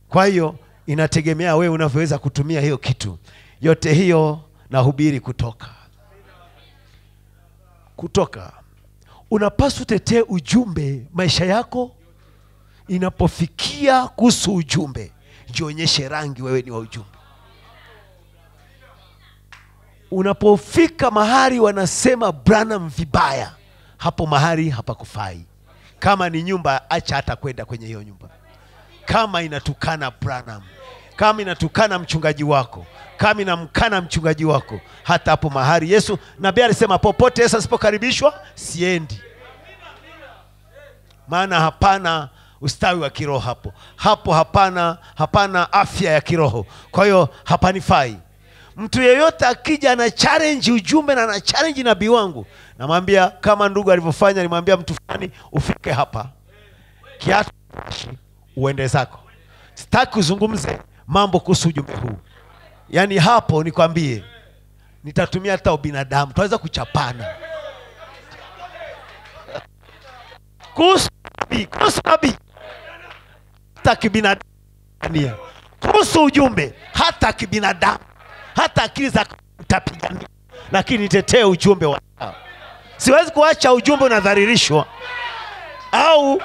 Kwa hiyo inategemea wewe unavyoweza kutumia hiyo kitu. Yote hiyo nahubiri kutoka. Kutoka. Unapaswa tetee ujumbe maisha yako. Inapofikia kuhusu ujumbe, jionyeshe rangi wewe ni wa ujumbe. Unapofika mahali wanasema Branham vibaya, hapo mahali hapakufai. Kama ni nyumba, acha hata kwenda kwenye hiyo nyumba. Kama inatukana Branham, kama inatukana mchungaji wako, kama inamkana mchungaji wako, hata hapo mahali Yesu nabii alisema popote Yesu asipokaribishwa siendi. Maana hapana ustawi wa kiroho hapo. Hapo hapana hapana afya ya kiroho. Kwa hiyo hapanifai. Mtu yeyote akija na challenge ujumbe na na challenge nabii wangu, namwambia kama ndugu alivyofanya, alimwambia mtu fulani ufike hapa, kiatu uende zako, sitaki uzungumze mambo kuhusu ujumbe huu. Yaani hapo nikwambie, nitatumia hata ubinadamu, tuweza kuchapana kuhusu nabii, kuhusu nabii, hata kibinadamu, kuhusu ujumbe, hata kibinadamu, hata akili za utapigania, lakini nitetee ujumbe wa. Siwezi kuacha ujumbe unadhalilishwa, au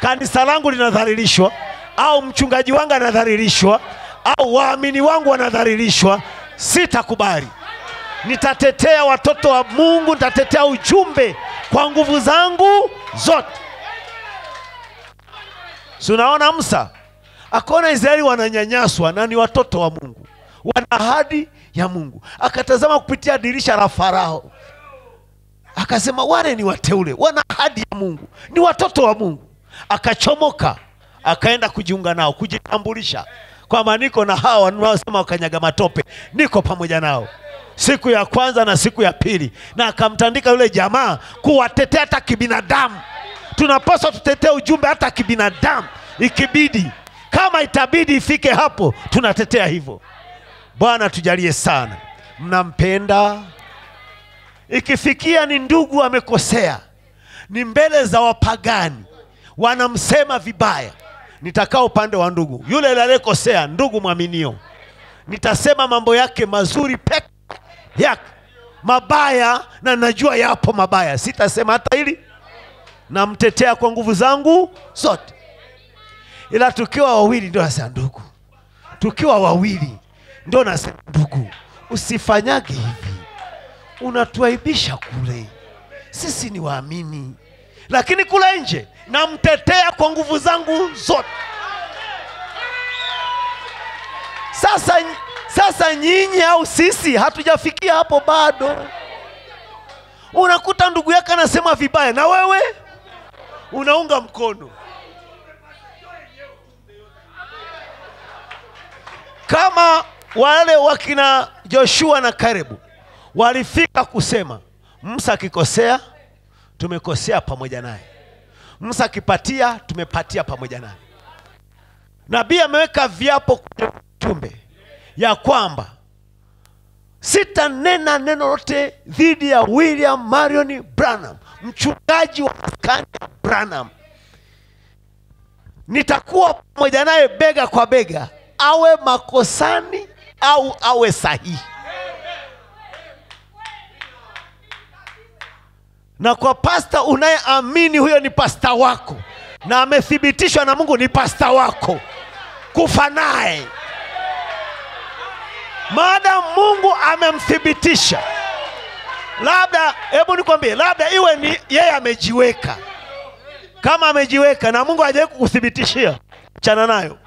kanisa langu linadhalilishwa, au mchungaji wangu anadhalilishwa, au waamini wangu wanadhalilishwa. Sitakubali. Nitatetea watoto wa Mungu, nitatetea ujumbe kwa nguvu zangu zote. Tunaona Musa akaona Israeli wananyanyaswa na ni watoto wa Mungu, wana ahadi ya Mungu. Akatazama kupitia dirisha la Farao, akasema wale ni wateule, wana ahadi ya Mungu, ni watoto wa Mungu. Akachomoka, akaenda kujiunga nao, kujitambulisha kwamba niko na hawa wanaosema wakanyaga matope, niko pamoja nao siku ya kwanza na siku ya pili. Na akamtandika yule jamaa kuwatetea hata kibinadamu. Tunapaswa tutetee ujumbe hata kibinadamu ikibidi. Kama itabidi ifike hapo, tunatetea hivyo. Bwana tujalie sana. Mnampenda. Ikifikia ni ndugu amekosea, ni mbele za wapagani, wanamsema vibaya, nitakao upande wa ndugu yule aliyekosea, ndugu mwaminio, nitasema mambo yake mazuri peke yake. Mabaya na najua yapo mabaya, sitasema hata hili, na mtetea kwa nguvu zangu zote. Ila tukiwa wawili ndio nasema ndugu, tukiwa wawili ndio nasema ndugu, usifanyage hivi, unatuaibisha kule, sisi ni waamini. Lakini kule nje na mtetea kwa nguvu zangu zote. Sasa sasa nyinyi au sisi hatujafikia hapo bado. Unakuta ndugu yako anasema vibaya na wewe unaunga mkono. Kama wale wakina Joshua na Kalebu walifika kusema Musa akikosea tumekosea pamoja naye, Musa akipatia tumepatia pamoja naye. Nabii ameweka viapo kwenye ujumbe ya kwamba sitanena neno lote dhidi ya William Marrion Branham, mchungaji wa maskani Branham. Nitakuwa pamoja naye bega kwa bega, awe makosani au awe sahihi. Na kwa pasta unayeamini huyo ni pasta wako, na amethibitishwa na Mungu ni pasta wako, kufa naye. Maadamu Mungu amemthibitisha. Labda, hebu nikwambie, labda iwe ni yeye amejiweka. Kama amejiweka na Mungu hajawahi kukuthibitishia, achana nayo.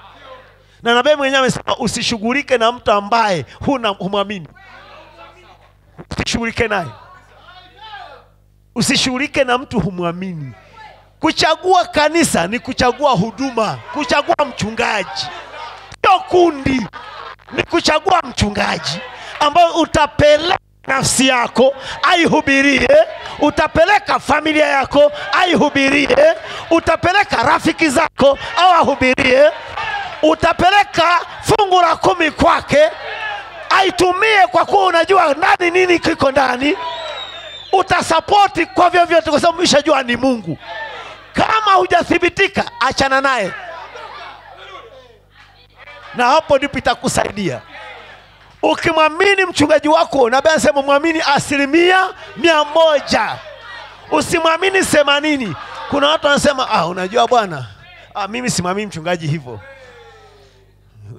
Na nabii mwenyewe amesema usishughulike na mtu ambaye huna umwamini. Usishughulike naye. Usishughulike na mtu humwamini. Kuchagua kanisa ni kuchagua huduma, kuchagua mchungaji. Sio kundi. Ni kuchagua mchungaji ambaye utapeleka nafsi yako aihubirie, utapeleka familia yako aihubirie, utapeleka rafiki zako awahubirie, utapeleka fungu la kumi kwake aitumie, kwa kuwa unajua nani nini kiko ndani. Utasapoti kwa vyovyote kwa sababu umeshajua ni Mungu. Kama hujathibitika, achana naye. Na hapo ndipo itakusaidia. Ukimwamini mchungaji wako, na Biblia inasema muamini asilimia mia moja. Usimwamini themanini. Kuna watu wanasema, ah, unajua bwana, ah, mimi simwamini mchungaji hivyo,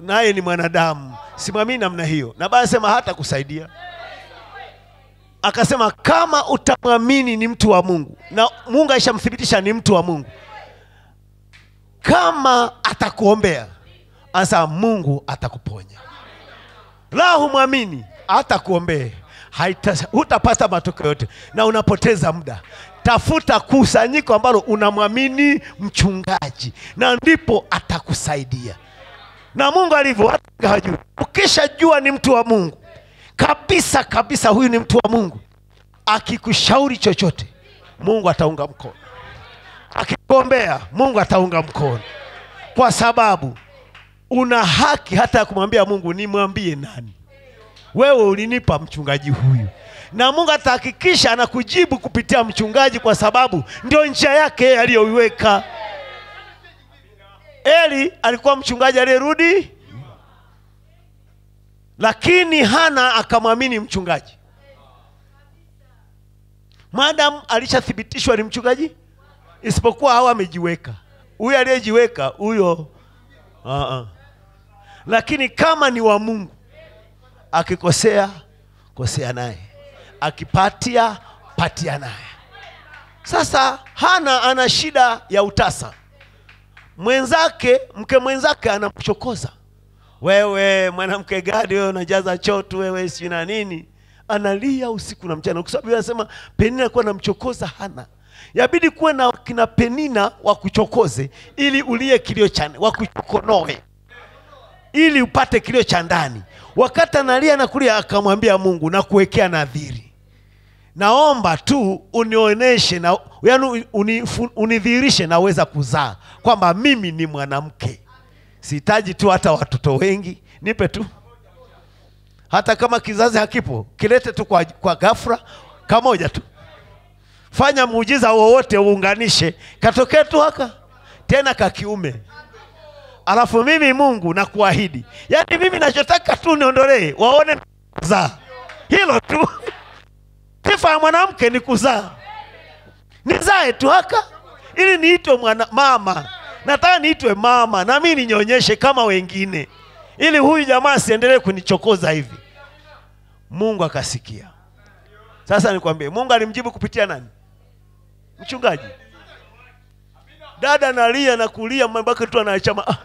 naye ni mwanadamu, simwamini namna hiyo. Na Biblia inasema hata kusaidia. Akasema kama utamwamini ni mtu wa Mungu, na Mungu aishamthibitisha ni mtu wa Mungu, kama atakuombea, asa Mungu atakuponya. La humwamini, atakuombea, hutapata matokeo yote na unapoteza muda. Tafuta kusanyiko ambalo unamwamini mchungaji, na ndipo atakusaidia. Na Mungu alivyo hajui. Ukishajua ni mtu wa Mungu kabisa kabisa, huyu ni mtu wa Mungu, akikushauri chochote Mungu ataunga mkono, akikuombea Mungu ataunga mkono, kwa sababu una haki hata kumwambia Mungu, ni mwambie nani? Wewe ulinipa mchungaji huyu. Na Mungu atahakikisha anakujibu kupitia mchungaji, kwa sababu ndio njia yake aliyoiweka. Eli alikuwa mchungaji aliyerudi, lakini Hana akamwamini mchungaji. Madam alishathibitishwa ni mchungaji, isipokuwa hawa amejiweka. Huyu aliyejiweka huyo a uh a -uh. Lakini kama ni wa Mungu, akikosea kosea naye, akipatia patia naye. Sasa Hana ana shida ya utasa. Mwenzake, mke mwenzake anamchokoza, wewe mwanamke gadi, wewe unajaza chotu, wewe si na nini. Analia usiku na mchana, kwa sababu anasema Penina kwa anamchokoza Hana. Yabidi kuwe na kina Penina wakuchokoze ili ulie kilio cha, wakuchokonoe ili upate kilio cha ndani. Wakati analia na kulia, akamwambia Mungu, na kuwekea nadhiri, naomba tu unioneshe na yani unidhihirishe na uweza kuzaa, kwamba mimi ni mwanamke. Sihitaji tu hata watoto wengi, nipe tu, hata kama kizazi hakipo kilete tu kwa, kwa ghafla kamoja tu. Fanya muujiza wowote uunganishe, katokea tu haka tena ka kiume. Alafu mimi Mungu na kuahidi, yani mimi nachotaka tu niondolee, waone kuzaa. Hilo tu. Sifa ya mwanamke ni kuzaa. Nizae tu haka ili niitwe mwana mama. Nataka niitwe mama, na mimi ninyonyeshe kama wengine, ili huyu jamaa asiendelee kunichokoza hivi. Mungu akasikia. Sasa nikwambie, Mungu alimjibu kupitia nani? Mchungaji. Dada analia na kulia, mbaka tu anachama. Ah,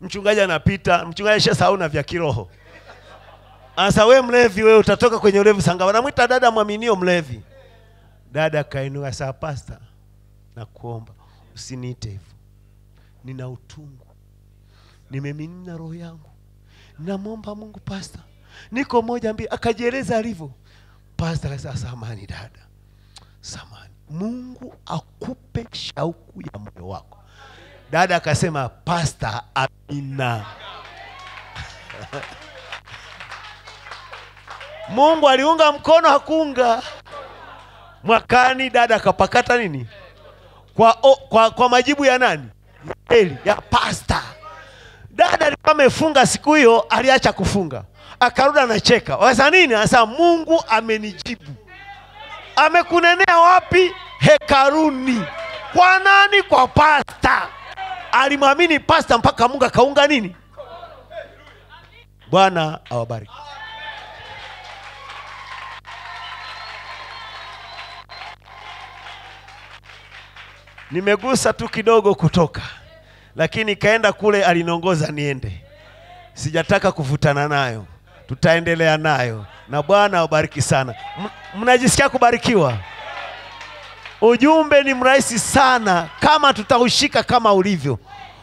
mchungaji anapita, mchungaji shasahau na vya kiroho. Asa wewe mlevi, wewe utatoka kwenye ulevi sanga. Anamuita dada mwaminio mlevi. Dada kainua, saa pasta na kuomba, usiniite hivyo, nina utungu, nimemimina roho yangu, namomba Mungu pasta, niko moja mbili. Akajieleza alivyo. Pasta akasema, samahani dada, samahani, Mungu akupe shauku ya moyo wako. Dada akasema, pasta, amina. Mungu aliunga mkono, hakuunga. Mwakani dada akapakata nini? Kwa, o, kwa, kwa majibu ya nani? Eli, ya pasta. Dada alikuwa amefunga siku hiyo, aliacha kufunga, akarudi anacheka. Wasa nini? Asa Mungu amenijibu. Amekunenea wapi? Hekaruni. Kwa nani? Kwa pasta. Alimwamini pasta mpaka Mungu akaunga nini? Bwana awabariki. Nimegusa tu kidogo kutoka, lakini kaenda kule aliniongoza niende. Sijataka kuvutana nayo, tutaendelea nayo, na Bwana awabariki sana. Mnajisikia kubarikiwa? Ujumbe ni mrahisi sana kama tutaushika kama ulivyo.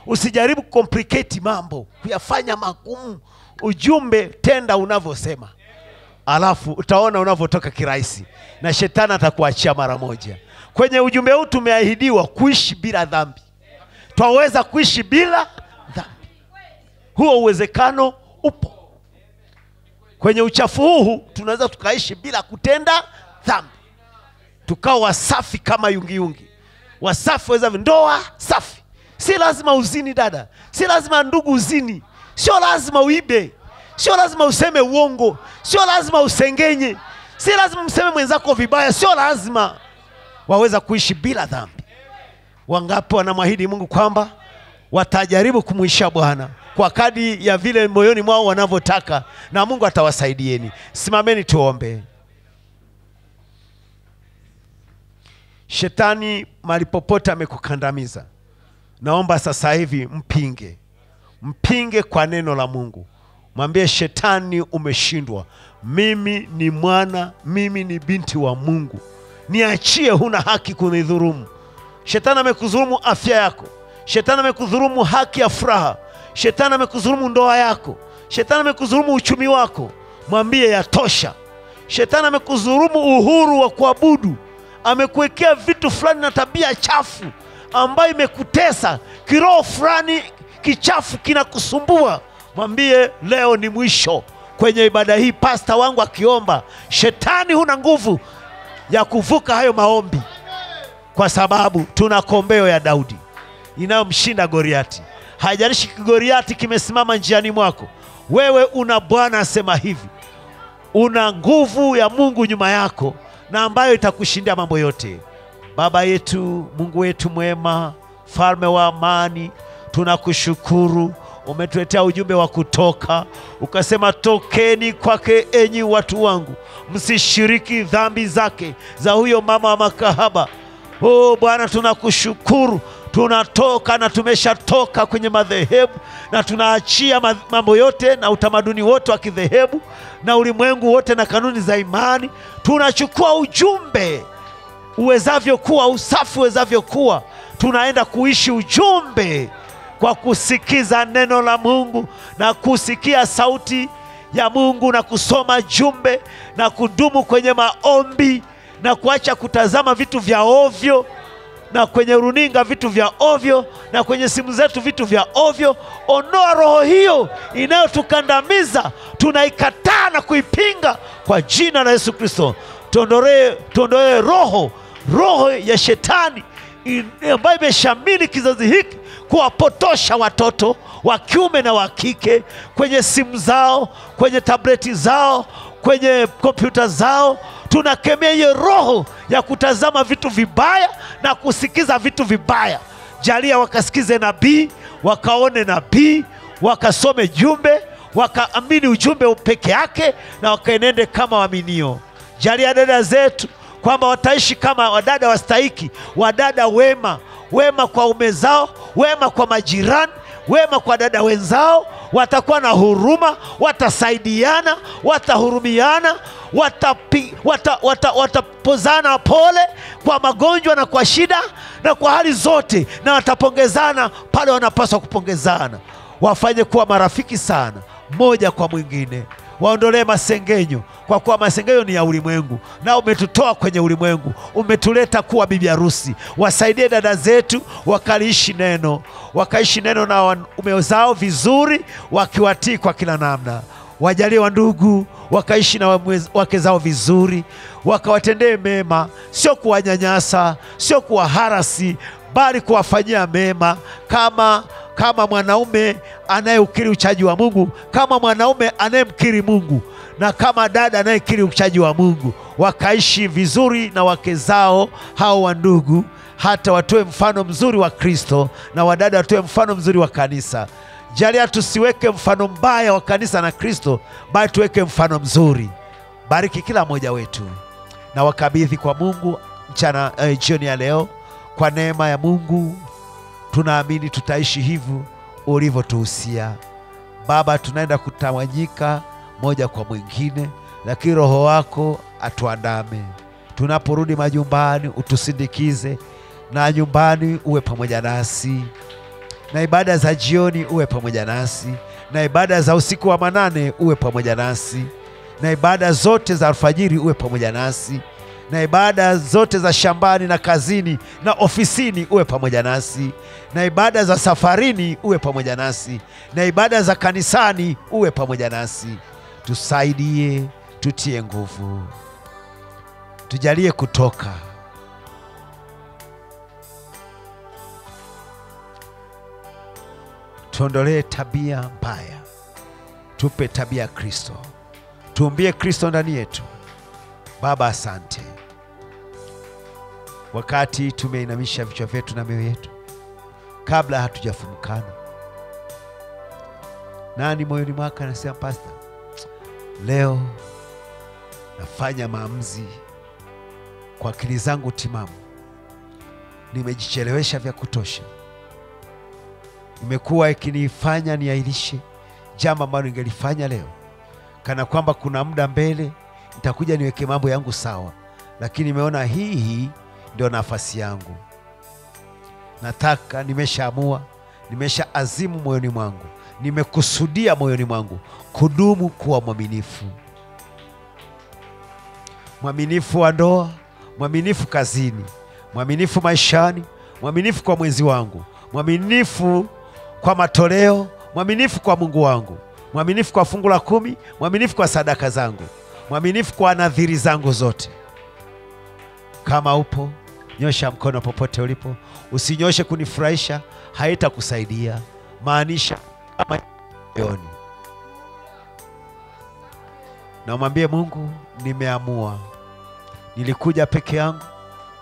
Usijaribu kucomplicate mambo, kuyafanya magumu. Ujumbe tenda unavyosema, alafu utaona unavyotoka kirahisi, na shetani atakuachia mara moja. Kwenye ujumbe huu tumeahidiwa kuishi bila dhambi. Twaweza kuishi bila dhambi. Huo uwezekano upo. Kwenye uchafu huu tunaweza tukaishi bila kutenda dhambi, tukao wasafi kama yungi yungi. Wasafi waweza ndoa safi. Si lazima uzini dada, si lazima ndugu uzini, sio lazima uibe, sio lazima useme uongo, sio lazima usengenye, si lazima mseme mwenzako vibaya, sio lazima. Waweza kuishi bila dhambi. Wangapi wanamwahidi Mungu kwamba watajaribu kumwisha Bwana kwa kadi ya vile moyoni mwao wanavyotaka, na Mungu atawasaidieni. Simameni tuombe. Shetani malipopota amekukandamiza, naomba sasa hivi mpinge. Mpinge kwa neno la Mungu. Mwambie shetani, umeshindwa. Mimi ni mwana, mimi ni binti wa Mungu. Niachie, huna haki kunidhurumu. Shetani amekudhurumu afya yako. Shetani amekudhurumu haki ya furaha. Shetani amekudhurumu ndoa yako. Shetani amekudhurumu uchumi wako. Mwambie yatosha. Shetani amekudhurumu uhuru wa kuabudu. Amekuwekea vitu fulani na tabia chafu ambayo imekutesa. Kiroho fulani kichafu kinakusumbua. Mwambie leo ni mwisho. Kwenye ibada hii pasta wangu akiomba, shetani huna nguvu ya kuvuka hayo maombi, kwa sababu tuna kombeo ya Daudi inayomshinda Goriati. Haijalishi Goriati kimesimama njiani mwako, wewe una Bwana asema hivi. Una nguvu ya Mungu nyuma yako, na ambayo itakushindia mambo yote. Baba yetu, Mungu wetu mwema, Mfalme wa amani, tunakushukuru. Umetuletea ujumbe wa kutoka, ukasema tokeni kwake enyi watu wangu, msishiriki dhambi zake za huyo mama wa makahaba. Oh Bwana, tunakushukuru. Tunatoka na tumeshatoka kwenye madhehebu, na tunaachia mambo yote na utamaduni wote wa kidhehebu na ulimwengu wote na kanuni za imani. Tunachukua ujumbe uwezavyo kuwa, usafi uwezavyo kuwa. Tunaenda kuishi ujumbe kwa kusikiza neno la Mungu, na kusikia sauti ya Mungu, na kusoma jumbe, na kudumu kwenye maombi, na kuacha kutazama vitu vya ovyo, na kwenye runinga vitu vya ovyo, na kwenye simu zetu vitu vya ovyo. Ondoa roho hiyo inayotukandamiza, tunaikataa na kuipinga kwa jina la Yesu Kristo. Tuondoe roho roho ya shetani ambayo imeshamili kizazi hiki, kuwapotosha watoto wa kiume na wa kike kwenye simu zao, kwenye tableti zao, kwenye kompyuta zao. Tunakemea hiyo roho ya kutazama vitu vibaya na kusikiza vitu vibaya. Jalia wakasikize nabii, wakaone nabii, wakasome jumbe, wakaamini ujumbe peke yake, na wakaenende kama waaminio. Jalia dada zetu kwamba wataishi kama wadada wastahiki, wadada wema, wema kwa ume zao, wema kwa majirani, wema kwa dada wenzao. Watakuwa na huruma, watasaidiana, watahurumiana, watapi, wata, wata, watapozana pole kwa magonjwa na kwa shida na kwa hali zote, na watapongezana pale wanapaswa kupongezana. Wafanye kuwa marafiki sana moja kwa mwingine. Waondolee masengenyo, kwa kuwa masengenyo ni ya ulimwengu, na umetutoa kwenye ulimwengu, umetuleta kuwa bibi harusi. Wasaidie dada zetu wakaliishi neno, wakaishi neno na umeozao vizuri, wakiwatii kwa kila namna. Wajalie wandugu wakaishi na wake zao vizuri, wakawatendee mema, sio kuwanyanyasa, sio kuwaharasi, bali kuwafanyia mema, kama kama mwanaume anayeukiri uchaji wa Mungu, kama mwanaume anayemkiri Mungu, na kama dada anayekiri uchaji wa Mungu. Wakaishi vizuri na wake zao hao wandugu, hata watoe mfano mzuri wa Kristo, na wadada watoe mfano mzuri wa kanisa. Jalia tusiweke mfano mbaya wa kanisa na Kristo, bali tuweke mfano mzuri. Bariki kila mmoja wetu, na wakabidhi kwa Mungu mchana eh, jioni ya leo. Kwa neema ya Mungu tunaamini tutaishi hivyo ulivyotuhusia. Baba, tunaenda kutawanyika moja kwa mwingine, lakini Roho wako atuandame. Tunaporudi majumbani utusindikize, na nyumbani uwe pamoja nasi, na ibada za jioni uwe pamoja nasi, na ibada za usiku wa manane uwe pamoja nasi, na ibada zote za alfajiri uwe pamoja nasi, na ibada zote za shambani na kazini na ofisini uwe pamoja nasi, na ibada za safarini uwe pamoja nasi, na ibada za kanisani uwe pamoja nasi. Tusaidie, tutie nguvu, tujalie kutoka. Tuondolee tabia mbaya, tupe tabia ya Kristo, tuumbie Kristo ndani yetu. Baba, asante. Wakati tumeinamisha vichwa vyetu na mioyo yetu, kabla hatujafumukana, nani moyoni mwako anasema, Pastor, leo nafanya maamuzi kwa akili zangu timamu, nimejichelewesha vya kutosha, imekuwa ikinifanya niahirishe jambo ambalo ningelifanya leo, kana kwamba kuna muda mbele nitakuja niweke mambo yangu sawa, lakini nimeona hii hii ndio nafasi yangu. Nataka, nimeshaamua, nimeshaazimu moyoni mwangu, nimekusudia moyoni mwangu kudumu kuwa mwaminifu. Mwaminifu wa ndoa, mwaminifu kazini, mwaminifu maishani, mwaminifu kwa mwenzi wangu, mwaminifu kwa matoleo, mwaminifu kwa Mungu wangu, mwaminifu kwa fungu la kumi, mwaminifu kwa sadaka zangu, mwaminifu kwa nadhiri zangu zote. Kama upo, nyosha mkono popote ulipo. Usinyoshe kunifurahisha, haitakusaidia. Maanisha kama yoni. Na umwambie Mungu, nimeamua. Nilikuja peke yangu,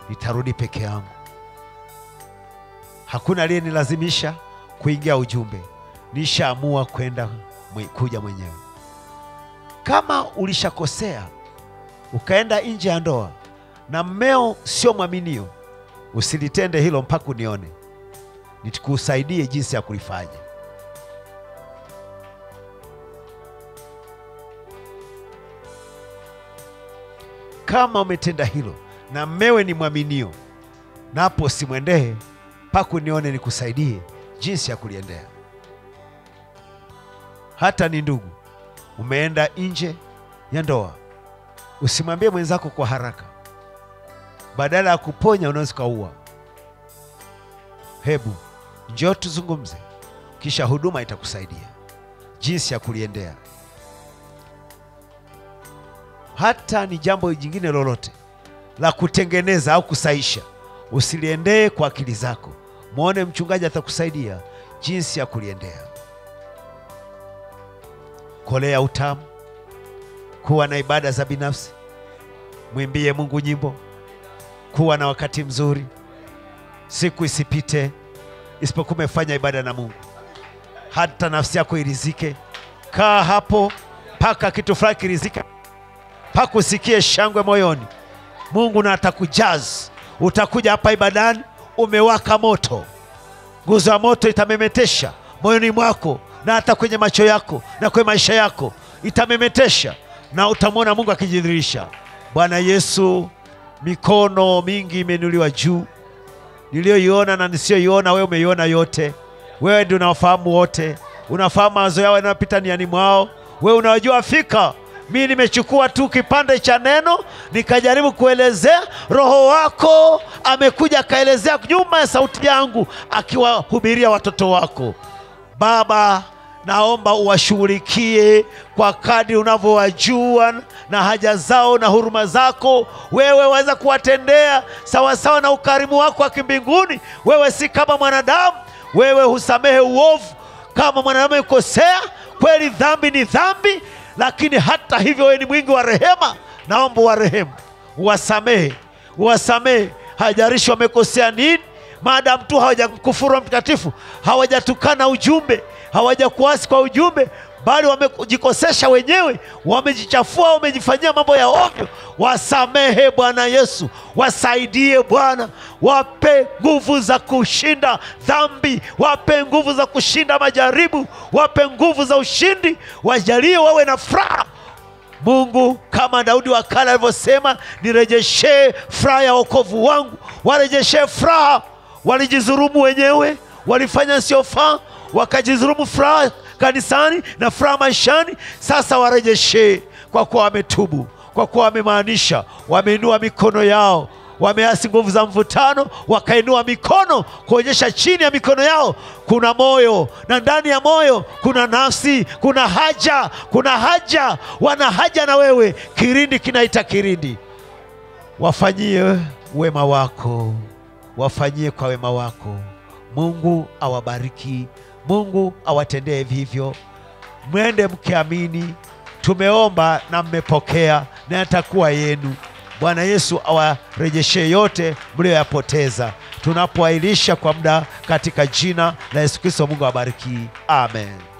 nitarudi peke yangu. Hakuna aliyenilazimisha kuingia ujumbe. Nishaamua kwenda kuja mwenyewe. Kama ulishakosea ukaenda nje ya ndoa na mmeo sio mwaminio, usilitende hilo mpaka unione nitakusaidie jinsi ya kulifanya. Kama umetenda hilo na mmewe ni mwaminio, napo simwendee mpaka unione nikusaidie jinsi ya kuliendea. Hata ni ndugu umeenda nje ya ndoa, usimwambie mwenzako kwa haraka. Badala ya kuponya unaweza kuua. Hebu njoo tuzungumze, kisha huduma itakusaidia jinsi ya kuliendea. Hata ni jambo jingine lolote la kutengeneza au kusaisha, usiliendee kwa akili zako. Muone mchungaji atakusaidia jinsi ya kuliendea. Kolea utamu, kuwa na ibada za binafsi, mwimbie Mungu nyimbo, kuwa na wakati mzuri. Siku isipite isipokuwa umefanya ibada na Mungu. Hata nafsi yako irizike. Kaa hapo paka kitu fulani kirizike, paka usikie shangwe moyoni. Mungu na atakujaza. Utakuja hapa ibadani umewaka moto, nguzo ya moto itamemetesha moyoni mwako, na hata kwenye macho yako na kwenye maisha yako itamemetesha, na utamwona Mungu akijidhihirisha. Bwana Yesu, mikono mingi imeinuliwa juu, niliyoiona na nisiyoiona wewe umeiona yote. Wewe ndiye unawafahamu wote, unafahamu mawazo yao yanayopita ndani mwao, wewe unawajua fika. Mimi nimechukua tu kipande cha neno nikajaribu kuelezea. Roho wako amekuja kaelezea nyuma ya sauti yangu, akiwahubiria watoto wako. Baba, naomba uwashughulikie kwa kadri unavyowajua na haja zao na huruma zako. Wewe waweza kuwatendea sawa sawa na ukarimu wako wa kimbinguni. Wewe si kama mwanadamu, wewe husamehe uovu. Kama mwanadamu ukosea, kweli dhambi ni dhambi, lakini hata hivyo wewe ni mwingi wa rehema. Naomba warehemu, uwasamehe, uwasamehe, hajarishi wamekosea nini. Maadamu tu hawajakufuru Mtakatifu, hawajatukana ujumbe, hawajakuasi kwa ujumbe, bali wamejikosesha wenyewe, wamejichafua, wamejifanyia mambo ya ovyo, wasamehe Bwana Yesu, wasaidie Bwana, wape nguvu za kushinda dhambi, wape nguvu za kushinda majaribu, wape nguvu za ushindi, wajalie wawe na furaha. Mungu, kama Daudi wa kale alivyosema, nirejeshe furaha ya wokovu wangu. Warejeshe furaha. Walijidhulumu wenyewe, walifanya siofaa, wakajidhulumu furaha kanisani na furaha maishani. Sasa warejeshe, kwa kuwa wametubu, kwa kuwa wamemaanisha, wameinua mikono yao, wameasi nguvu za mvutano, wakainua mikono kuonyesha chini ya mikono yao kuna moyo, na ndani ya moyo kuna nafsi, kuna haja, kuna haja, wana haja na wewe. Kirindi kinaita kirindi. Wafanyie wema wako, wafanyie kwa wema wako. Mungu awabariki, Mungu awatendee hivi hivyo. Mwende mkiamini, tumeomba na mmepokea, na atakuwa yenu. Bwana Yesu awarejeshe yote mlioyapoteza. Tunapoahirisha kwa muda, katika jina la Yesu Kristo, Mungu awabariki. Amen.